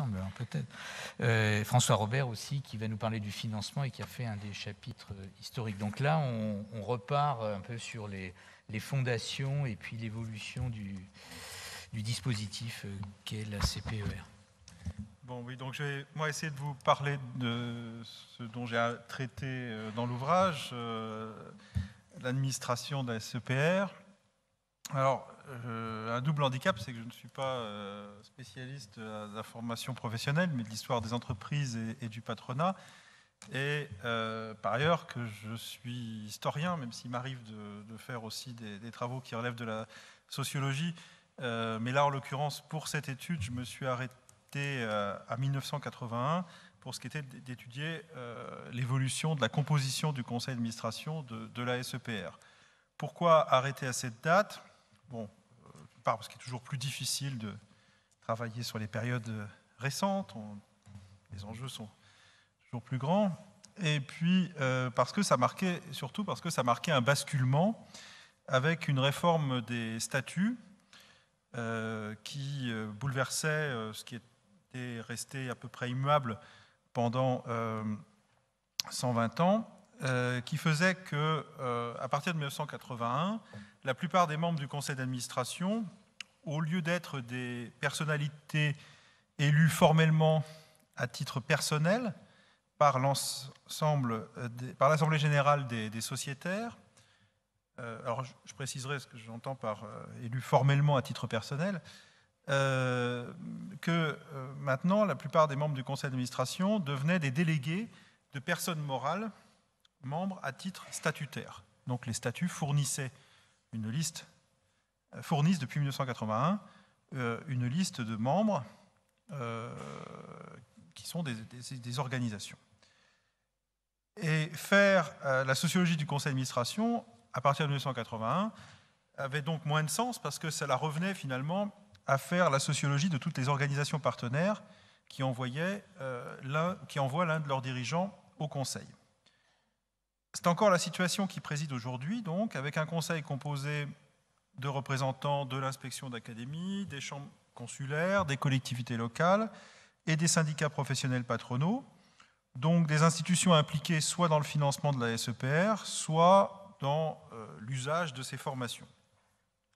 semble, hein, peut-être. François Robert aussi, qui va nous parler du financement et qui a fait un des chapitres historiques. Donc là, on repart un peu sur les fondations et puis l'évolution du dispositif qu'est la CPER. Bon, oui, donc je vais moi essayer de vous parler de ce dont j'ai traité dans l'ouvrage, l'administration de la CPER. Alors, un double handicap, c'est que je ne suis pas spécialiste de la formation professionnelle, mais de l'histoire des entreprises et du patronat. Et par ailleurs, que je suis historien, même s'il m'arrive de faire aussi des travaux qui relèvent de la sociologie. Mais là, en l'occurrence, pour cette étude, je me suis arrêté à 1981 pour ce qui était d'étudier l'évolution de la composition du conseil d'administration de la SEPR. Pourquoi arrêter à cette date? Bon, d'une part parce qu'il est toujours plus difficile de travailler sur les périodes récentes, les enjeux sont toujours plus grands, et puis parce que ça marquait, surtout parce que ça marquait un basculement avec une réforme des statuts qui bouleversait ce qui était resté à peu près immuable pendant 120 ans. Qui faisait que, à partir de 1981, la plupart des membres du conseil d'administration, au lieu d'être des personnalités élues formellement à titre personnel par l'Assemblée générale des sociétaires, alors je préciserai ce que j'entends par élu formellement à titre personnel, que maintenant la plupart des membres du conseil d'administration devenaient des délégués de personnes morales membres à titre statutaire. Donc les statuts fournissaient une liste, fournissent depuis 1981 une liste de membres qui sont des organisations. Et faire la sociologie du conseil d'administration à partir de 1981 avait donc moins de sens parce que cela revenait finalement à faire la sociologie de toutes les organisations partenaires qui envoient l'un de leurs dirigeants au conseil. C'est encore la situation qui préside aujourd'hui, donc, avec un conseil composé de représentants de l'inspection d'académie, des chambres consulaires, des collectivités locales et des syndicats professionnels patronaux, donc des institutions impliquées soit dans le financement de la SEPR, soit dans l'usage de ces formations.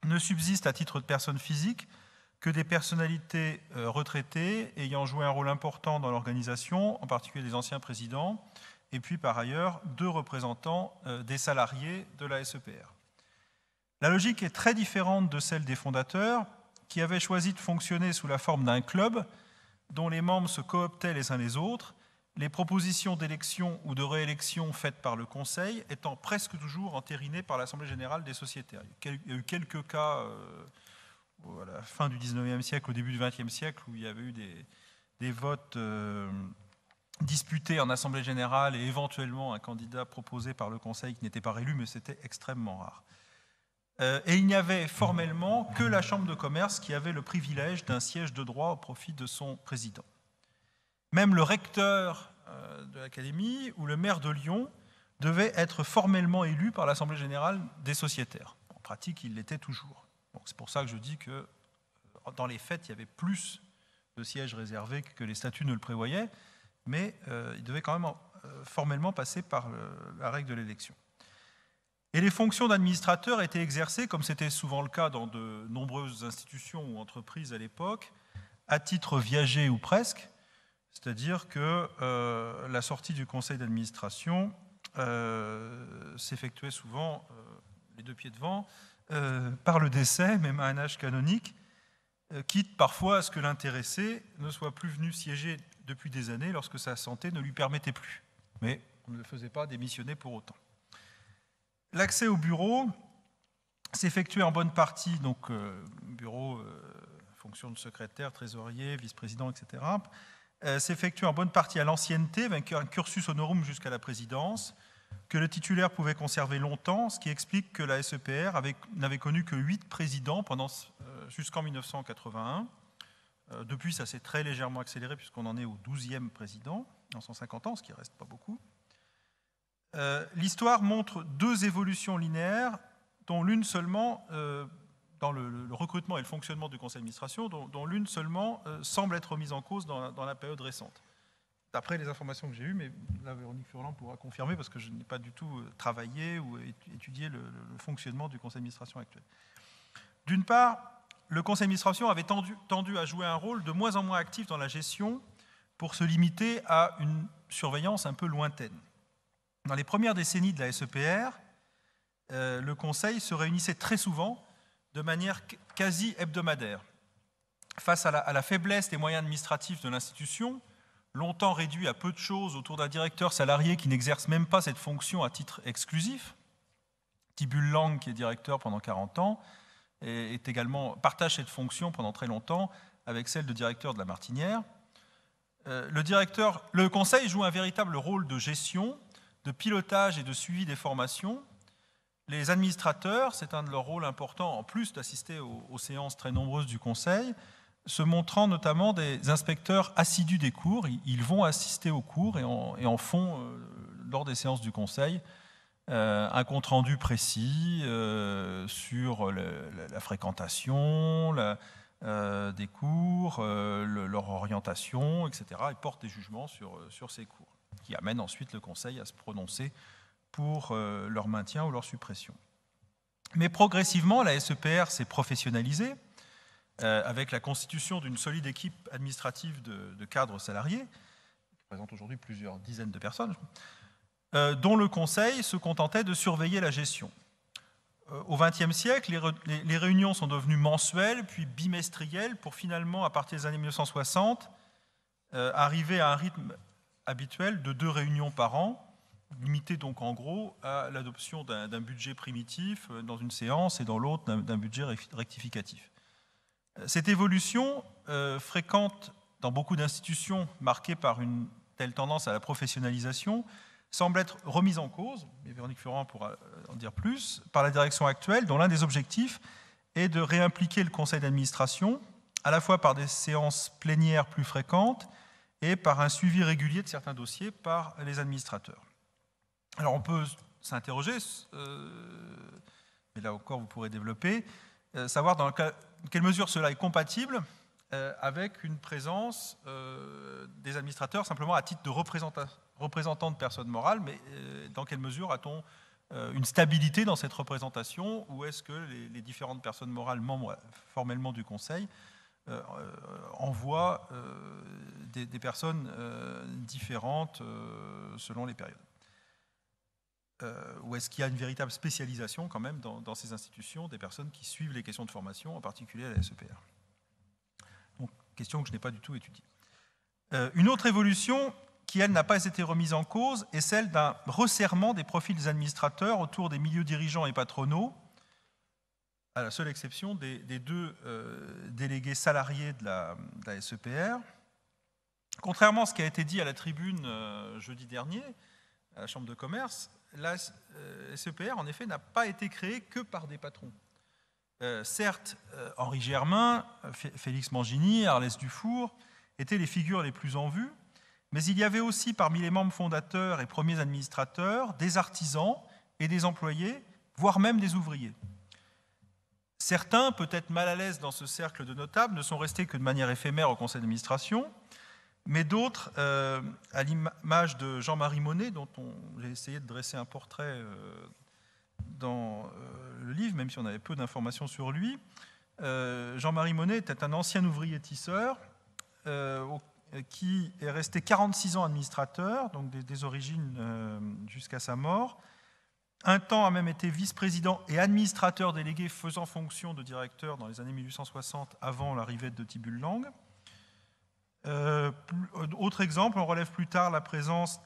Ne subsistent à titre de personnes physiques que des personnalités retraitées ayant joué un rôle important dans l'organisation, en particulier des anciens présidents, et puis par ailleurs deux représentants des salariés de la SEPR. La logique est très différente de celle des fondateurs qui avaient choisi de fonctionner sous la forme d'un club dont les membres se cooptaient les uns les autres, les propositions d'élection ou de réélection faites par le Conseil étant presque toujours entérinées par l'Assemblée générale des sociétaires. Il y a eu quelques cas à la fin du 19e siècle, au début du 20e siècle, où il y avait eu des votes disputé en Assemblée générale et éventuellement un candidat proposé par le Conseil qui n'était pas réélu, mais c'était extrêmement rare. Et il n'y avait formellement que la Chambre de commerce qui avait le privilège d'un siège de droit au profit de son président. Même le recteur de l'Académie ou le maire de Lyon devait être formellement élu par l'Assemblée générale des sociétaires. En pratique, il l'était toujours. Donc c'est pour ça que je dis que dans les faits, il y avait plus de sièges réservés que les statuts ne le prévoyaient, mais il devait quand même formellement passer par la règle de l'élection. Et les fonctions d'administrateur étaient exercées, comme c'était souvent le cas dans de nombreuses institutions ou entreprises à l'époque, à titre viager ou presque, c'est-à-dire que la sortie du conseil d'administration s'effectuait souvent, les deux pieds devant, par le décès, même à un âge canonique, quitte parfois à ce que l'intéressé ne soit plus venu siéger depuis des années lorsque sa santé ne lui permettait plus. Mais on ne le faisait pas démissionner pour autant. L'accès au bureau s'effectuait en bonne partie, donc bureau, fonction de secrétaire, trésorier, vice-président, etc., s'effectuait en bonne partie à l'ancienneté, avec un cursus honorum jusqu'à la présidence, que le titulaire pouvait conserver longtemps, ce qui explique que la SEPR n'avait connu que 8 présidents jusqu'en 1981. Depuis, ça s'est très légèrement accéléré puisqu'on en est au 12e président, en 150 ans, ce qui ne reste pas beaucoup. L'histoire montre deux évolutions linéaires, dont l'une seulement dans le recrutement et le fonctionnement du conseil d'administration, dont l'une seulement semble être mise en cause dans la période récente. D'après les informations que j'ai eues, mais là Véronique Furlan pourra confirmer, parce que je n'ai pas du tout travaillé ou étudié le fonctionnement du conseil d'administration actuel. D'une part, le conseil d'administration avait tendu à jouer un rôle de moins en moins actif dans la gestion pour se limiter à une surveillance un peu lointaine. Dans les premières décennies de la SEPR, le conseil se réunissait très souvent de manière quasi hebdomadaire. Face à la faiblesse des moyens administratifs de l'institution, longtemps réduit à peu de choses autour d'un directeur salarié qui n'exerce même pas cette fonction à titre exclusif, Thibaut Lang, qui est directeur pendant 40 ans, partage cette fonction pendant très longtemps avec celle de directeur de la Martinière. Le conseil joue un véritable rôle de gestion, de pilotage et de suivi des formations. Les administrateurs, c'est un de leurs rôles importants, en plus d'assister aux séances très nombreuses du conseil, se montrant notamment des inspecteurs assidus des cours. Ils vont assister aux cours et en font, lors des séances du conseil, un compte-rendu précis sur la fréquentation des cours, leur orientation, etc. Ils portent des jugements sur ces cours, qui amènent ensuite le conseil à se prononcer pour leur maintien ou leur suppression. Mais progressivement, la SEPR s'est professionnalisée avec la constitution d'une solide équipe administrative de cadres salariés, qui représente aujourd'hui plusieurs dizaines de personnes, dont le conseil se contentait de surveiller la gestion. Au XXe siècle, les réunions sont devenues mensuelles, puis bimestrielles, pour finalement, à partir des années 1960, arriver à un rythme habituel de 2 réunions par an, limité donc en gros à l'adoption d'un budget primitif dans une séance et dans l'autre d'un budget rectificatif. Cette évolution fréquente dans beaucoup d'institutions marquée par une telle tendance à la professionnalisation semble être remise en cause, et Véronique Florent pourra en dire plus, par la direction actuelle, dont l'un des objectifs est de réimpliquer le conseil d'administration, à la fois par des séances plénières plus fréquentes et par un suivi régulier de certains dossiers par les administrateurs. Alors on peut s'interroger, mais là encore vous pourrez développer, savoir dans quelle mesure cela est compatible avec une présence des administrateurs simplement à titre de représentants de personnes morales, mais dans quelle mesure a-t-on une stabilité dans cette représentation, ou est-ce que les différentes personnes morales membres formellement du Conseil envoient des personnes différentes selon les périodes ? Ou est-ce qu'il y a une véritable spécialisation quand même dans ces institutions des personnes qui suivent les questions de formation, en particulier à la SEPR? Donc, question que je n'ai pas du tout étudiée. Une autre évolution qui, elle, n'a pas été remise en cause est celle d'un resserrement des profils des administrateurs autour des milieux dirigeants et patronaux, à la seule exception des 2 délégués salariés de la SEPR. Contrairement à ce qui a été dit à la tribune jeudi dernier, à la Chambre de commerce, la SEPR, en effet, n'a pas été créée que par des patrons. Certes, Henri Germain, Félix Mangini, Arlès Dufour étaient les figures les plus en vue, mais il y avait aussi parmi les membres fondateurs et premiers administrateurs des artisans et des employés, voire même des ouvriers. Certains, peut-être mal à l'aise dans ce cercle de notables, ne sont restés que de manière éphémère au conseil d'administration, mais d'autres, à l'image de Jean-Marie Monnet, dont j'ai essayé de dresser un portrait dans le livre, même si on avait peu d'informations sur lui. Jean-Marie Monnet était un ancien ouvrier tisseur qui est resté 46 ans administrateur, donc des origines jusqu'à sa mort. Un temps a même été vice-président et administrateur délégué faisant fonction de directeur dans les années 1860, avant l'arrivée de Thibaut Lang. Autre exemple, on relève plus tard la présence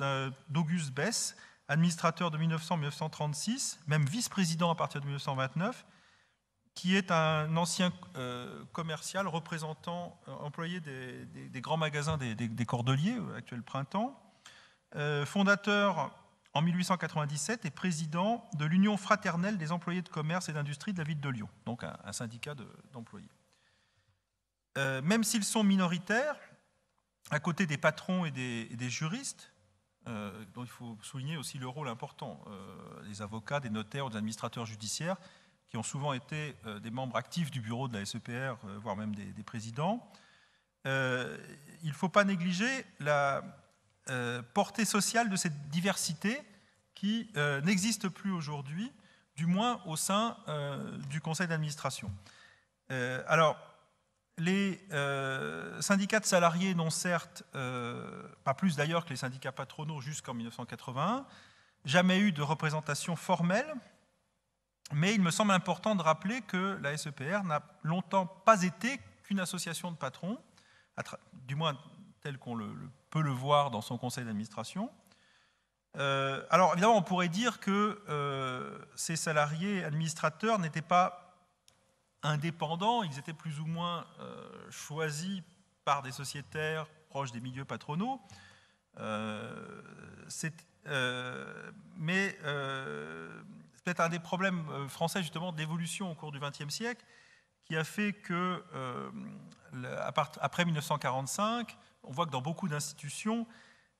d'Auguste Besse, administrateur de 1900-1936, même vice-président à partir de 1929, qui est un ancien commercial, représentant, employé des grands magasins des Cordeliers, actuel Printemps, fondateur en 1897 et président de l'Union fraternelle des employés de commerce et d'industrie de la ville de Lyon, donc un syndicat d'employés. Même s'ils sont minoritaires, à côté des patrons et des juristes, dont il faut souligner aussi le rôle important des avocats, des notaires ou des administrateurs judiciaires, qui ont souvent été des membres actifs du bureau de la SEPR, voire même des présidents. Il ne faut pas négliger la portée sociale de cette diversité qui n'existe plus aujourd'hui, du moins au sein du conseil d'administration. Alors, les syndicats de salariés n'ont certes, pas plus d'ailleurs que les syndicats patronaux jusqu'en 1981, jamais eu de représentation formelle, mais il me semble important de rappeler que la SEPR n'a longtemps pas été qu'une association de patrons, du moins tel qu'on peut le voir dans son conseil d'administration. Alors évidemment, on pourrait dire que ces salariés administrateurs n'étaient pas indépendants, ils étaient plus ou moins choisis par des sociétaires proches des milieux patronaux. C'est peut-être un des problèmes français justement d'évolution au cours du XXe siècle qui a fait que, après 1945, on voit que dans beaucoup d'institutions,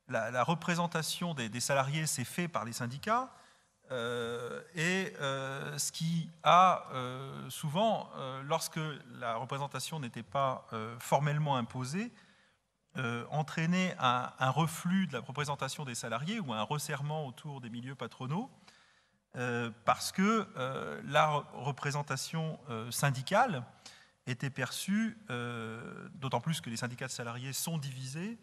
la représentation des salariés s'est faite par les syndicats, ce qui a souvent, lorsque la représentation n'était pas formellement imposée, entraîné un reflux de la représentation des salariés ou un resserrement autour des milieux patronaux, parce que la représentation syndicale était perçue, d'autant plus que les syndicats de salariés sont divisés,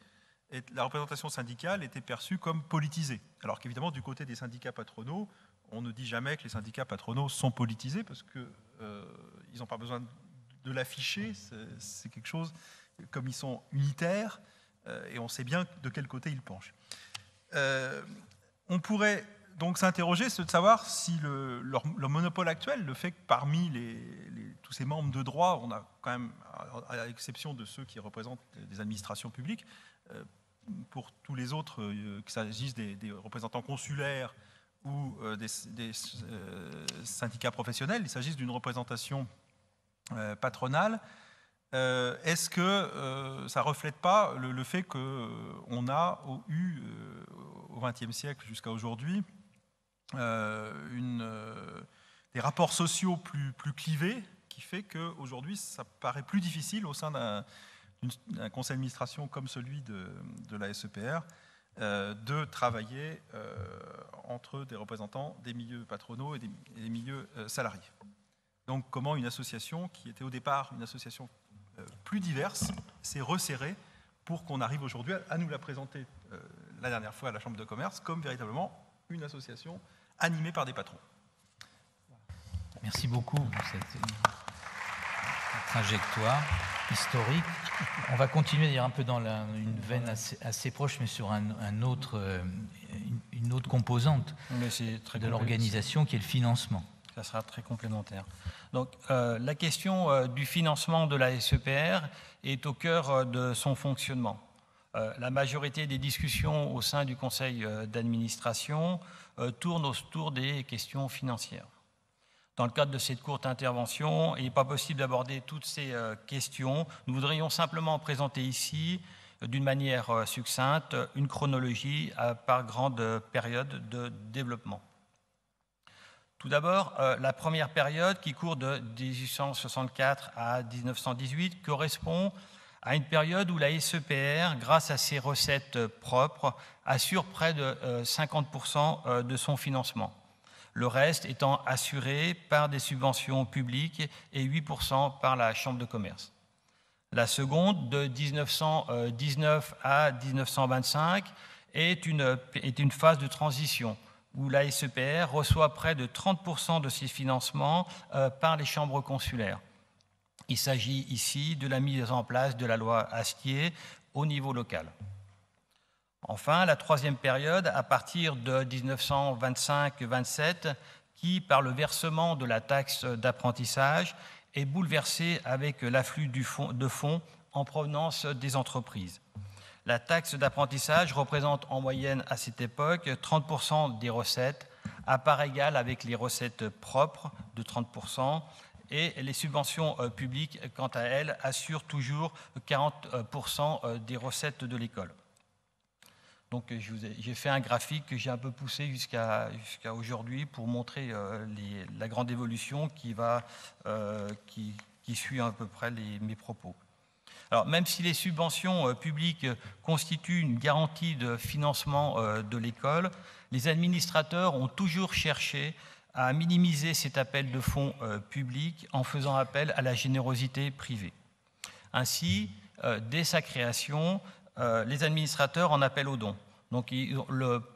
et la représentation syndicale était perçue comme politisée. Alors qu'évidemment, du côté des syndicats patronaux, on ne dit jamais que les syndicats patronaux sont politisés, parce qu'ils n'ont pas besoin de l'afficher, c'est quelque chose, comme ils sont unitaires, et on sait bien de quel côté ils penchent. On pourrait donc s'interroger de savoir si le monopole actuel, le fait que parmi tous ces membres de droit, on a quand même, à l'exception de ceux qui représentent des administrations publiques, pour tous les autres, qu'il s'agisse des représentants consulaires ou des syndicats professionnels, il s'agisse d'une représentation patronale, est-ce que ça ne reflète pas le fait qu'on a eu, au XXe siècle jusqu'à aujourd'hui, des rapports sociaux plus clivés, qui fait qu'aujourd'hui, ça paraît plus difficile au sein d'un conseil d'administration comme celui de la SEPR, de travailler entre des représentants des milieux patronaux et des milieux salariés. Donc comment une association qui était au départ une association plus diverses, s'est resserrée pour qu'on arrive aujourd'hui à nous la présenter la dernière fois à la Chambre de commerce comme véritablement une association animée par des patrons. Merci beaucoup pour cette trajectoire historique. On va continuer d'ailleurs un peu dans une veine assez proche, mais sur une autre composante de l'organisation qui est le financement. Ça sera très complémentaire. Donc, la question du financement de la SEPR est au cœur de son fonctionnement. La majorité des discussions au sein du conseil d'administration tournent autour des questions financières. Dans le cadre de cette courte intervention, il n'est pas possible d'aborder toutes ces questions. Nous voudrions simplement présenter ici, d'une manière succincte, une chronologie par grande période de développement. Tout d'abord, la première période qui court de 1864 à 1918 correspond à une période où la SEPR, grâce à ses recettes propres, assure près de 50% de son financement, le reste étant assuré par des subventions publiques et 8% par la Chambre de commerce. La seconde, de 1919 à 1925, est une phase de transition, où la SEPR reçoit près de 30% de ses financements par les chambres consulaires. Il s'agit ici de la mise en place de la loi Astier au niveau local. Enfin, la troisième période, à partir de 1925-27, qui, par le versement de la taxe d'apprentissage, est bouleversée avec l'afflux de fonds en provenance des entreprises. La taxe d'apprentissage représente en moyenne à cette époque 30% des recettes, à part égale avec les recettes propres de 30%, et les subventions publiques, quant à elles, assurent toujours 40% des recettes de l'école. Donc j'ai fait un graphique que j'ai un peu poussé jusqu'à aujourd'hui pour montrer la grande évolution qui suit à peu près mes propos. Alors, même si les subventions publiques constituent une garantie de financement de l'école, les administrateurs ont toujours cherché à minimiser cet appel de fonds publics en faisant appel à la générosité privée. Ainsi, dès sa création, les administrateurs en appellent aux dons. Donc,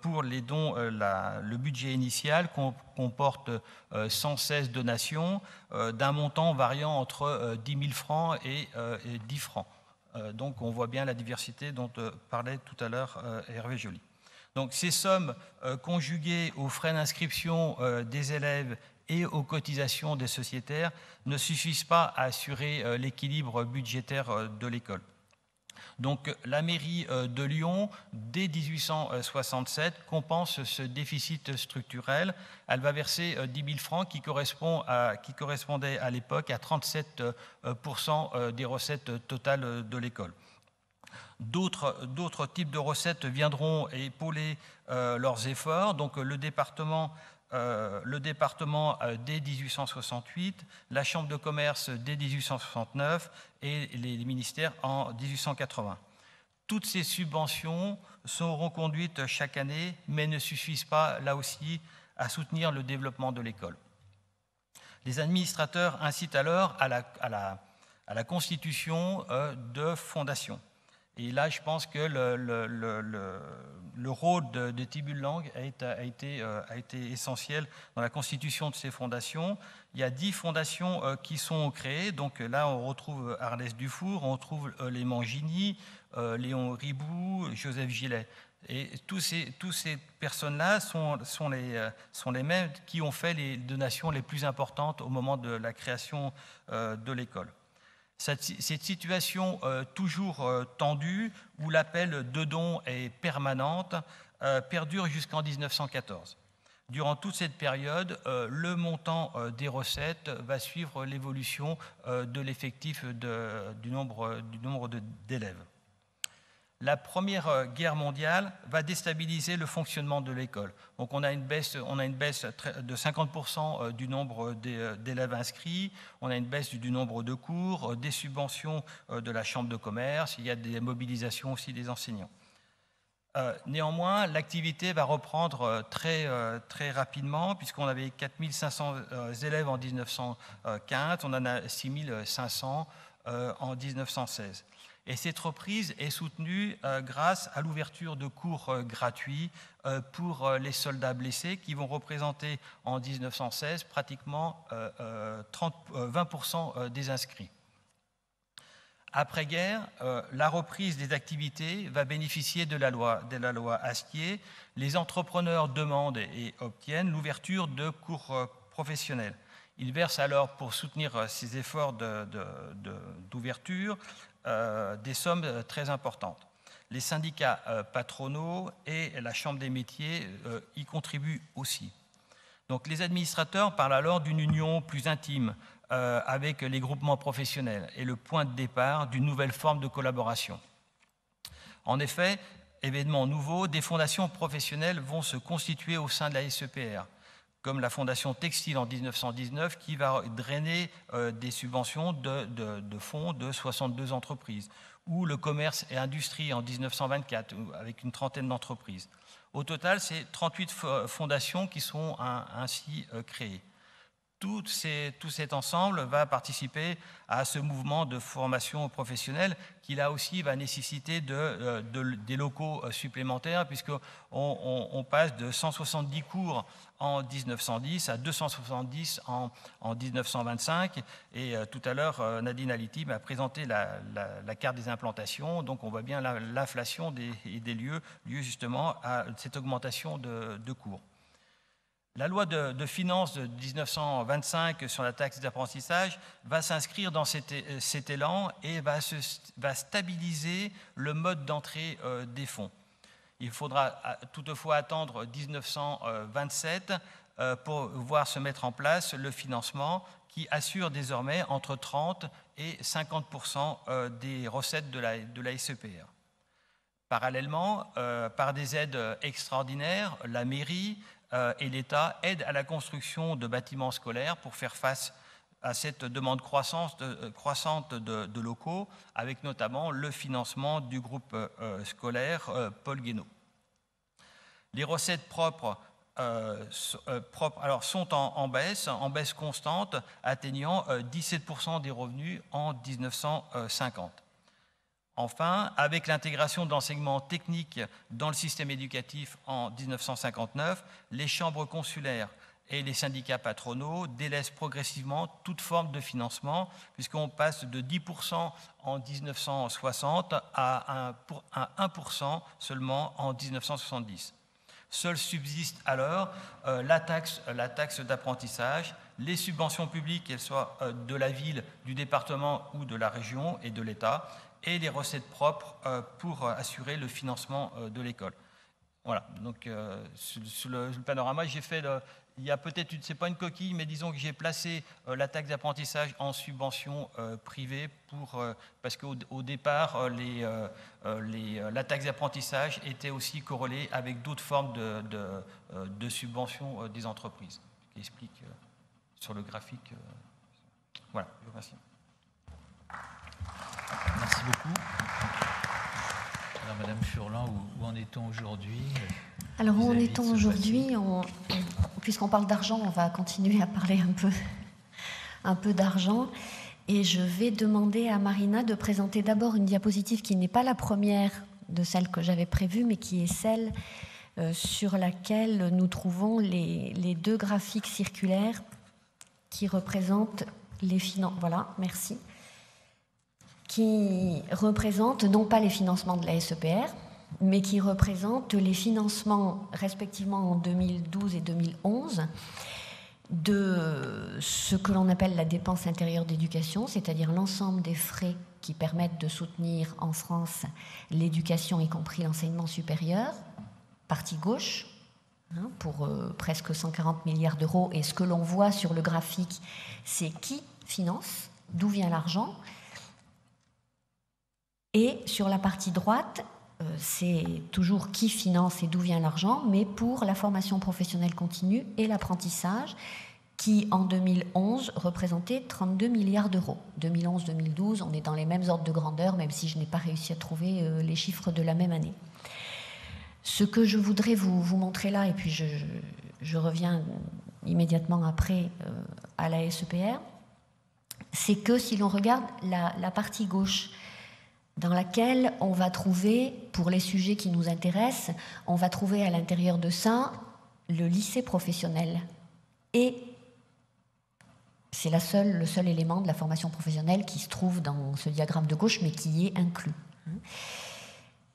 pour les dons, le budget initial comporte 116 donations d'un montant variant entre 10 000 francs et 10 francs. Donc, on voit bien la diversité dont parlait tout à l'heure Hervé Joly. Donc, ces sommes conjuguées aux frais d'inscription des élèves et aux cotisations des sociétaires ne suffisent pas à assurer l'équilibre budgétaire de l'école. Donc la mairie de Lyon, dès 1867, compense ce déficit structurel. Elle va verser 10 000 francs qui correspondait à l'époque à 37% des recettes totales de l'école. D'autres types de recettes viendront épauler leurs efforts. Donc le département dès 1868, la Chambre de commerce dès 1869 et les ministères en 1880. Toutes ces subventions seront conduites chaque année, mais ne suffisent pas, là aussi, à soutenir le développement de l'école. Les administrateurs incitent alors à la constitution de fondations. Et là, je pense que le rôle de Thibaut Lang a été essentiel dans la constitution de ces fondations. Il y a 10 fondations qui sont créées. Donc là, on retrouve Arlès Dufour, on retrouve Léman Gini, Léon Ribou, Joseph Gillet. Et toutes ces personnes-là sont les mêmes qui ont fait les donations les plus importantes au moment de la création de l'école. Cette situation toujours tendue, où l'appel de dons est permanente, perdure jusqu'en 1914. Durant toute cette période, le montant des recettes va suivre l'évolution de l'effectif du nombre d'élèves. La Première Guerre mondiale va déstabiliser le fonctionnement de l'école. Donc on a une baisse de 50% du nombre d'élèves inscrits, on a une baisse du nombre de cours, des subventions de la Chambre de commerce, il y a des mobilisations aussi des enseignants. Néanmoins, l'activité va reprendre très rapidement, puisqu'on avait 4500 élèves en 1915, on en a 6500 en 1916. Et cette reprise est soutenue grâce à l'ouverture de cours gratuits pour les soldats blessés qui vont représenter en 1916 pratiquement 20% des inscrits. Après-guerre, la reprise des activités va bénéficier de la loi Astier. Les entrepreneurs demandent et obtiennent l'ouverture de cours professionnels. Ils versent alors, pour soutenir ces efforts d'ouverture, des sommes très importantes. Les syndicats patronaux et la Chambre des métiers y contribuent aussi. Donc les administrateurs parlent alors d'une union plus intime avec les groupements professionnels et le point de départ d'une nouvelle forme de collaboration. En effet, événement nouveau, des fondations professionnelles vont se constituer au sein de la SEPR, comme la Fondation Textile en 1919, qui va drainer des subventions de fonds de 62 entreprises, ou le commerce et industrie en 1924, avec une trentaine d'entreprises. Au total, c'est 38 fondations qui sont ainsi créées. Tout cet ensemble va participer à ce mouvement de formation professionnelle qui, là aussi, va nécessiter des locaux supplémentaires, puisqu'on passe de 170 cours en 1910 à 270 en 1925. Et tout à l'heure, Nadine Aliti m'a présenté la carte des implantations. Donc, on voit bien l'inflation des lieux, justement, à cette augmentation de cours. La loi de finances de 1925 sur la taxe d'apprentissage va s'inscrire dans cet élan et va stabiliser le mode d'entrée des fonds. Il faudra toutefois attendre 1927 pour voir se mettre en place le financement qui assure désormais entre 30 et 50% des recettes de la SEPR. Parallèlement, par des aides extraordinaires, la mairie et l'État aident à la construction de bâtiments scolaires pour faire face à cette demande croissante de locaux, avec notamment le financement du groupe scolaire Paul Guénaud. Les recettes propres sont en baisse constante, atteignant 17% des revenus en 1950. Enfin, avec l'intégration de l'enseignement technique dans le système éducatif en 1959, les chambres consulaires et les syndicats patronaux délaissent progressivement toute forme de financement, puisqu'on passe de 10% en 1960 à 1% seulement en 1970. Seule subsiste alors la taxe d'apprentissage, les subventions publiques, qu'elles soient de la ville, du département ou de la région et de l'État, et les recettes propres pour assurer le financement de l'école. Voilà, donc sur le panorama, j'ai fait le... Il y a peut-être, c'est pas une coquille, mais disons que j'ai placé la taxe d'apprentissage en subvention privée parce qu'au départ, la taxe d'apprentissage était aussi corrélée avec d'autres formes de subventions des entreprises, ce qui explique sur le graphique. Voilà, je vous remercie. Merci beaucoup. Alors, Madame Furlan, où en est-on aujourd'hui ? Alors, où en est-on aujourd'hui ? Puisqu'on parle d'argent, on va continuer à parler un peu d'argent. Et je vais demander à Marina de présenter d'abord une diapositive qui n'est pas la première de celle que j'avais prévue, mais qui est celle sur laquelle nous trouvons les deux graphiques circulaires qui représentent les finances. Voilà, merci. Qui représentent non pas les financements de la SEPR, mais qui représente les financements respectivement en 2012 et 2011 de ce que l'on appelle la dépense intérieure d'éducation, c'est-à-dire l'ensemble des frais qui permettent de soutenir en France l'éducation, y compris l'enseignement supérieur, partie gauche, pour presque 140 milliards d'euros. Et ce que l'on voit sur le graphique, c'est qui finance, d'où vient l'argent. Et sur la partie droite, c'est toujours qui finance et d'où vient l'argent, mais pour la formation professionnelle continue et l'apprentissage, qui en 2011 représentait 32 milliards d'euros. 2011-2012, on est dans les mêmes ordres de grandeur, même si je n'ai pas réussi à trouver les chiffres de la même année. Ce que je voudrais vous montrer là, et puis je reviens immédiatement après à la SEPR, c'est que si l'on regarde la partie gauche, dans laquelle on va trouver, pour les sujets qui nous intéressent, on va trouver à l'intérieur de ça le lycée professionnel. Et c'est le seul élément de la formation professionnelle qui se trouve dans ce diagramme de gauche, mais qui y est inclus.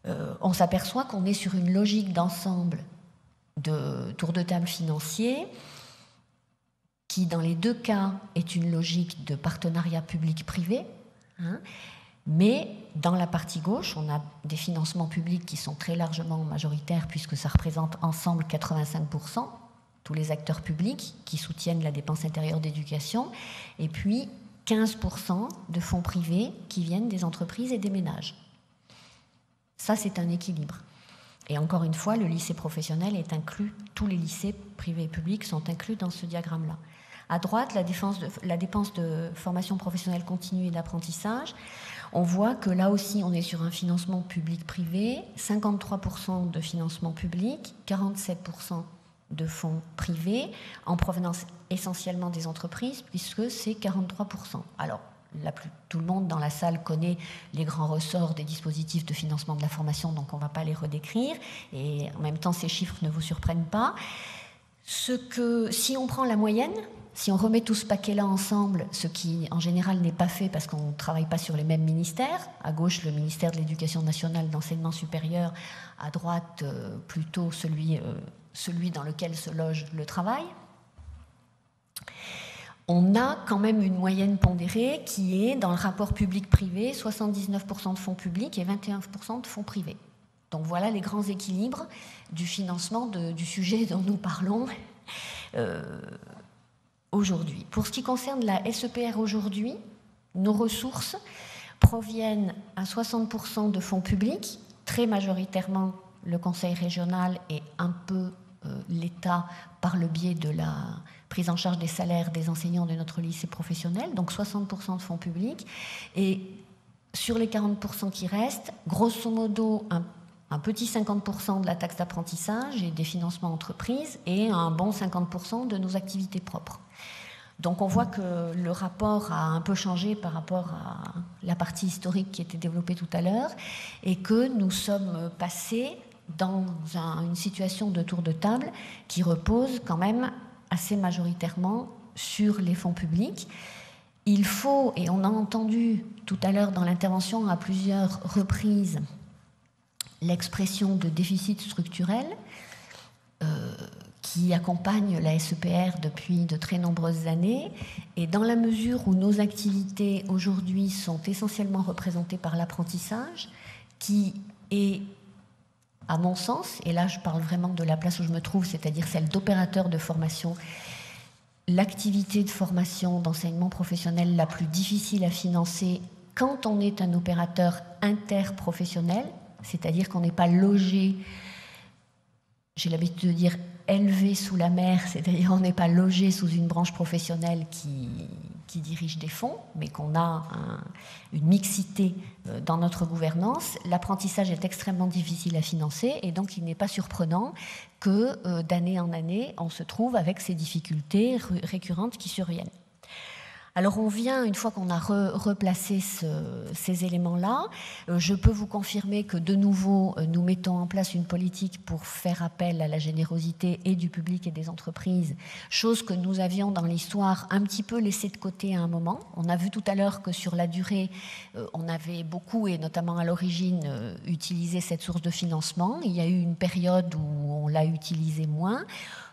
On s'aperçoit qu'on est sur une logique d'ensemble de tour de table financier, qui dans les deux cas est une logique de partenariat public-privé, mais dans la partie gauche, on a des financements publics qui sont très largement majoritaires puisque ça représente ensemble 85%, tous les acteurs publics qui soutiennent la dépense intérieure d'éducation, et puis 15% de fonds privés qui viennent des entreprises et des ménages. Ça, c'est un équilibre. Et encore une fois, le lycée professionnel est inclus, tous les lycées privés et publics sont inclus dans ce diagramme-là. À droite, la dépense de formation professionnelle continue et d'apprentissage. On voit que là aussi, on est sur un financement public-privé, 53% de financement public, 47% de fonds privés, en provenance essentiellement des entreprises, puisque c'est 43%. Alors, tout le monde dans la salle connaît les grands ressorts des dispositifs de financement de la formation, donc on ne va pas les redécrire. Et en même temps, ces chiffres ne vous surprennent pas. Si on prend la moyenne... Si on remet tout ce paquet-là ensemble, ce qui, en général, n'est pas fait parce qu'on ne travaille pas sur les mêmes ministères, à gauche, le ministère de l'Éducation nationale, d'enseignement supérieur, à droite, plutôt celui dans lequel se loge le travail, on a quand même une moyenne pondérée qui est, dans le rapport public-privé, 79% de fonds publics et 21% de fonds privés. Donc voilà les grands équilibres du financement du sujet dont nous parlons aujourd'hui. Pour ce qui concerne la SEPR aujourd'hui, nos ressources proviennent à 60% de fonds publics, très majoritairement le Conseil régional et un peu l'État par le biais de la prise en charge des salaires des enseignants de notre lycée professionnel, donc 60% de fonds publics. Et sur les 40% qui restent, grosso modo, un petit 50% de la taxe d'apprentissage et des financements entreprises et un bon 50% de nos activités propres. Donc on voit que le rapport a un peu changé par rapport à la partie historique qui était développée tout à l'heure et que nous sommes passés dans une situation de tour de table qui repose quand même assez majoritairement sur les fonds publics. Il faut, et on a entendu tout à l'heure dans l'intervention à plusieurs reprises l'expression de déficit structurel qui accompagne la SEPR depuis de très nombreuses années. Et dans la mesure où nos activités aujourd'hui sont essentiellement représentées par l'apprentissage, qui est, à mon sens, et là je parle vraiment de la place où je me trouve, c'est-à-dire celle d'opérateur de formation, l'activité de formation d'enseignement professionnel la plus difficile à financer quand on est un opérateur interprofessionnel, c'est-à-dire qu'on n'est pas logé, j'ai l'habitude de dire élevé sous la mer, c'est-à-dire on n'est pas logé sous une branche professionnelle qui dirige des fonds, mais qu'on a une mixité dans notre gouvernance. L'apprentissage est extrêmement difficile à financer et donc il n'est pas surprenant que d'année en année, on se trouve avec ces difficultés récurrentes qui surviennent. Alors on vient, une fois qu'on a replacé ces éléments-là, je peux vous confirmer que de nouveau, nous mettons en place une politique pour faire appel à la générosité et du public et des entreprises, chose que nous avions dans l'histoire un petit peu laissée de côté à un moment. On a vu tout à l'heure que sur la durée, on avait beaucoup, et notamment à l'origine, utilisé cette source de financement. Il y a eu une période où on l'a utilisée moins,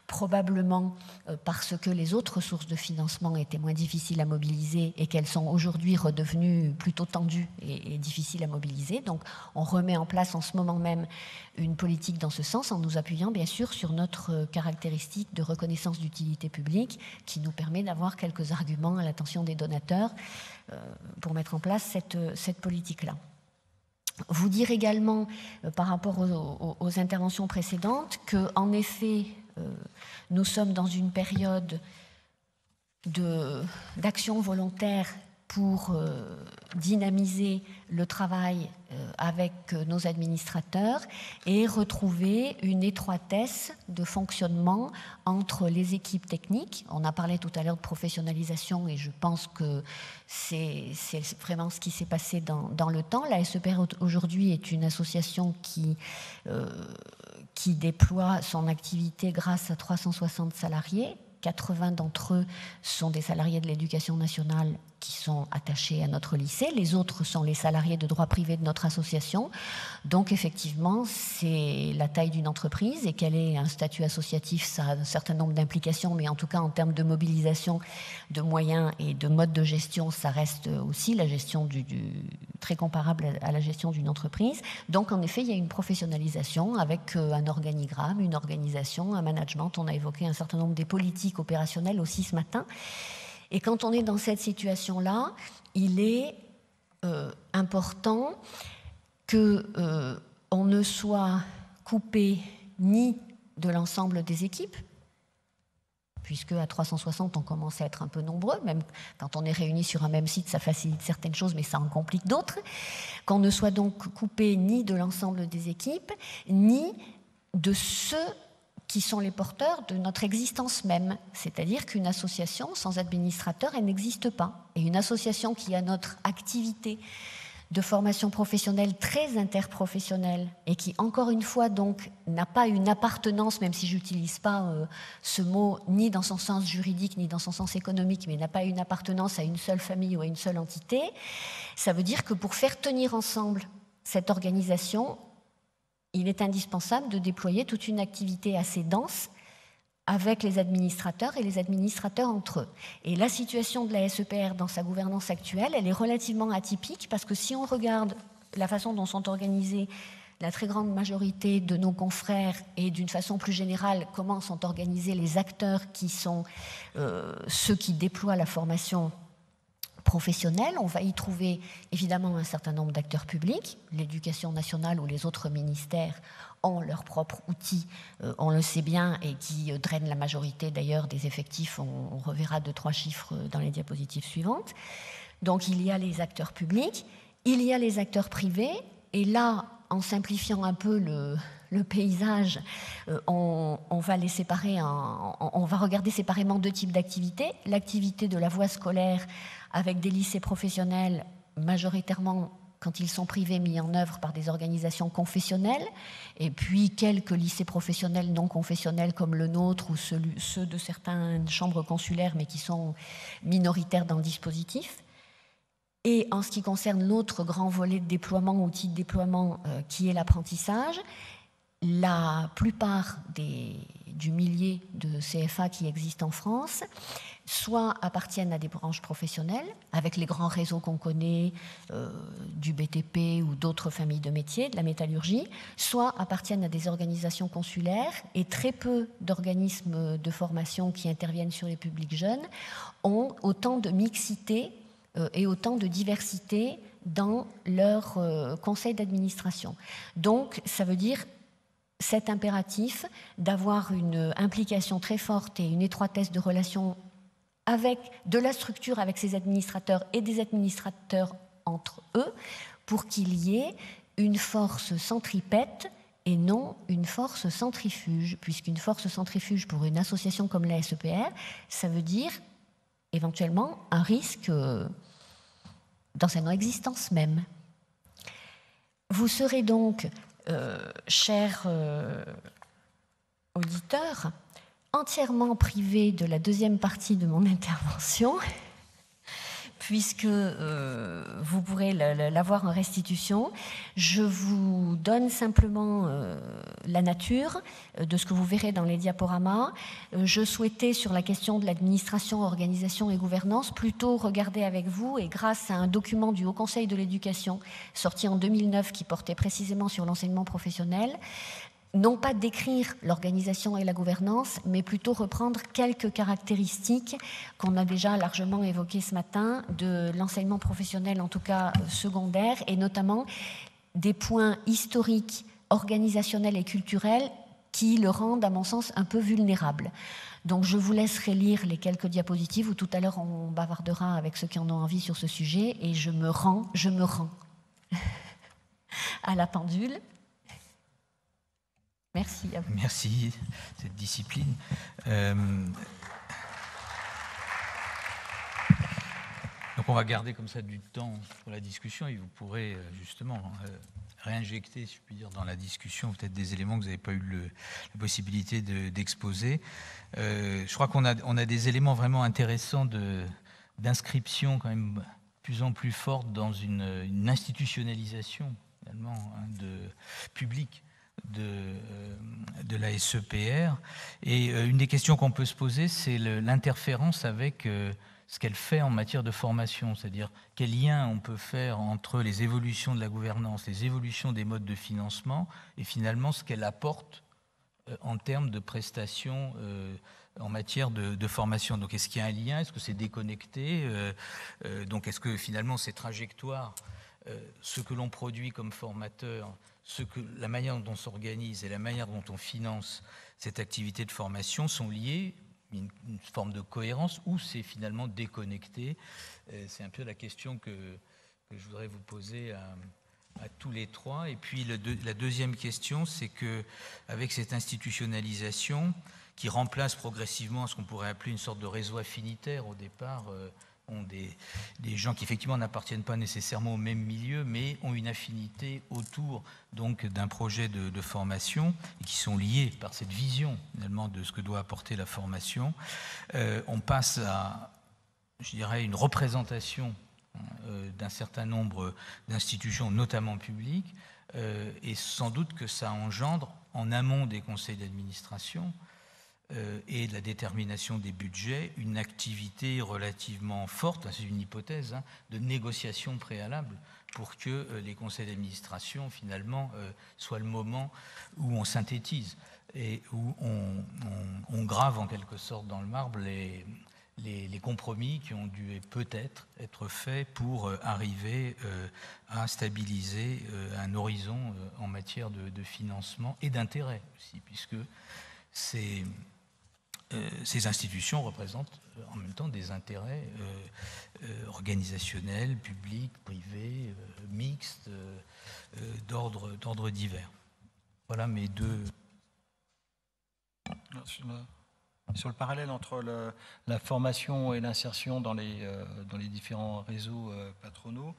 probablement parce que les autres sources de financement étaient moins difficiles à mobiliser et qu'elles sont aujourd'hui redevenues plutôt tendues et difficiles à mobiliser. Donc on remet en place en ce moment même une politique dans ce sens en nous appuyant bien sûr sur notre caractéristique de reconnaissance d'utilité publique qui nous permet d'avoir quelques arguments à l'attention des donateurs pour mettre en place cette politique-là. Vous dire également par rapport aux interventions précédentes qu'en effet, nous sommes dans une période d'action volontaire pour dynamiser le travail avec nos administrateurs et retrouver une étroitesse de fonctionnement entre les équipes techniques. On a parlé tout à l'heure de professionnalisation et je pense que c'est vraiment ce qui s'est passé dans le temps. La SEPR aujourd'hui est une association qui déploie son activité grâce à 360 salariés. 80 d'entre eux sont des salariés de l'éducation nationale qui sont attachés à notre lycée. Les autres sont les salariés de droit privé de notre association. Donc effectivement, c'est la taille d'une entreprise et qu'elle ait un statut associatif, ça a un certain nombre d'implications, mais en tout cas en termes de mobilisation, de moyens et de mode de gestion, ça reste aussi la gestion très comparable à la gestion d'une entreprise. Donc en effet, il y a une professionnalisation avec un organigramme, une organisation, un management. On a évoqué un certain nombre des politiques opérationnelles aussi ce matin. Et quand on est dans cette situation-là, il est important qu'on ne soit coupé ni de l'ensemble des équipes, puisque à 360, on commence à être un peu nombreux, même quand on est réunis sur un même site, ça facilite certaines choses, mais ça en complique d'autres, qu'on ne soit donc coupé ni de l'ensemble des équipes, ni de ceux qui sont les porteurs de notre existence même. C'est-à-dire qu'une association sans administrateur, elle n'existe pas. Et une association qui a notre activité de formation professionnelle très interprofessionnelle et qui, encore une fois, donc, n'a pas une appartenance, même si je n'utilise pas ce mot ni dans son sens juridique, ni dans son sens économique, mais n'a pas une appartenance à une seule famille ou à une seule entité, ça veut dire que pour faire tenir ensemble cette organisation, il est indispensable de déployer toute une activité assez dense avec les administrateurs et les administrateurs entre eux. Et la situation de la SEPR dans sa gouvernance actuelle, elle est relativement atypique parce que si on regarde la façon dont sont organisées la très grande majorité de nos confrères et d'une façon plus générale, comment sont organisés les acteurs qui sont ceux qui déploient la formation professionnelle. On va y trouver évidemment un certain nombre d'acteurs publics. L'éducation nationale ou les autres ministères ont leurs propres outils, on le sait bien, et qui drainent la majorité d'ailleurs des effectifs. On reverra 2-3 chiffres dans les diapositives suivantes. Donc il y a les acteurs publics, il y a les acteurs privés, et là, en simplifiant un peu le paysage, on va les séparer, on va regarder séparément 2 types d'activités. L'activité de la voie scolaire avec des lycées professionnels, majoritairement quand ils sont privés, mis en œuvre par des organisations confessionnelles, et puis quelques lycées professionnels non confessionnels comme le nôtre ou ceux de certaines chambres consulaires, mais qui sont minoritaires dans le dispositif. Et en ce qui concerne l'autre grand volet de déploiement, outil de déploiement, qui est l'apprentissage, la plupart du millier de CFA qui existent en France soit appartiennent à des branches professionnelles, avec les grands réseaux qu'on connaît, du BTP ou d'autres familles de métiers, de la métallurgie, soit appartiennent à des organisations consulaires, et très peu d'organismes de formation qui interviennent sur les publics jeunes ont autant de mixité et autant de diversité dans leur conseil d'administration. Donc, ça veut dire cet impératif d'avoir une implication très forte et une étroitesse de relation avec de la structure, avec ses administrateurs et des administrateurs entre eux, pour qu'il y ait une force centripète et non une force centrifuge, puisqu'une force centrifuge pour une association comme la SEPR, ça veut dire éventuellement un risque dans sa non-existence même. Vous serez donc, chers auditeurs, entièrement privés de la deuxième partie de mon intervention, puisque vous pourrez l'avoir en restitution. Je vous donne simplement la nature de ce que vous verrez dans les diaporamas. Je souhaitais, sur la question de l'administration, organisation et gouvernance, plutôt regarder avec vous, et grâce à un document du Haut Conseil de l'éducation, sorti en 2009, qui portait précisément sur l'enseignement professionnel, non pas décrire l'organisation et la gouvernance, mais plutôt reprendre quelques caractéristiques qu'on a déjà largement évoquées ce matin de l'enseignement professionnel, en tout cas secondaire, et notamment des points historiques, organisationnels et culturels qui le rendent, à mon sens, un peu vulnérable. Donc je vous laisserai lire les quelques diapositives, où tout à l'heure on bavardera avec ceux qui en ont envie sur ce sujet, et je me rends à la pendule. Merci à vous. Merci, cette discipline. Donc on va garder comme ça du temps pour la discussion, et vous pourrez justement réinjecter, si je puis dire, dans la discussion peut-être des éléments que vous n'avez pas eu la possibilité d'exposer. Je crois qu'on a des éléments vraiment intéressants d'inscription quand même de plus en plus forte dans une institutionnalisation finalement, publique. De la SEPR, et une des questions qu'on peut se poser, c'est l'interférence avec ce qu'elle fait en matière de formation, c'est-à-dire quel lien on peut faire entre les évolutions de la gouvernance, les évolutions des modes de financement, et finalement ce qu'elle apporte en termes de prestations en matière de formation. Donc est-ce qu'il y a un lien, est-ce que c'est déconnecté, donc est-ce que finalement ces trajectoires, ce que l'on produit comme formateur, la manière dont on s'organise et la manière dont on finance cette activité de formation sont liées, une forme de cohérence, ou c'est finalement déconnecté? C'est un peu la question que je voudrais vous poser à tous les trois. Et puis la deuxième question, c'est qu'avec cette institutionnalisation qui remplace progressivement ce qu'on pourrait appeler une sorte de réseau affinitaire au départ, ont des gens qui effectivement n'appartiennent pas nécessairement au même milieu, mais ont une affinité autour donc d'un projet de formation, et qui sont liés par cette vision finalement de ce que doit apporter la formation. On passe à, je dirais, une représentation d'un certain nombre d'institutions, notamment publiques, et sans doute que ça engendre en amont des conseils d'administration et de la détermination des budgets, une activité relativement forte, c'est une hypothèse, de négociation préalable pour que les conseils d'administration, finalement, soient le moment où on synthétise et où on grave en quelque sorte dans le marbre les compromis qui ont dû peut-être être faits pour arriver à stabiliser un horizon en matière de financement et d'intérêt aussi, puisque ces institutions représentent en même temps des intérêts organisationnels, publics, privés, mixtes, d'ordre divers. Voilà mes deux... Sur le parallèle entre la formation et l'insertion dans les différents réseaux patronaux,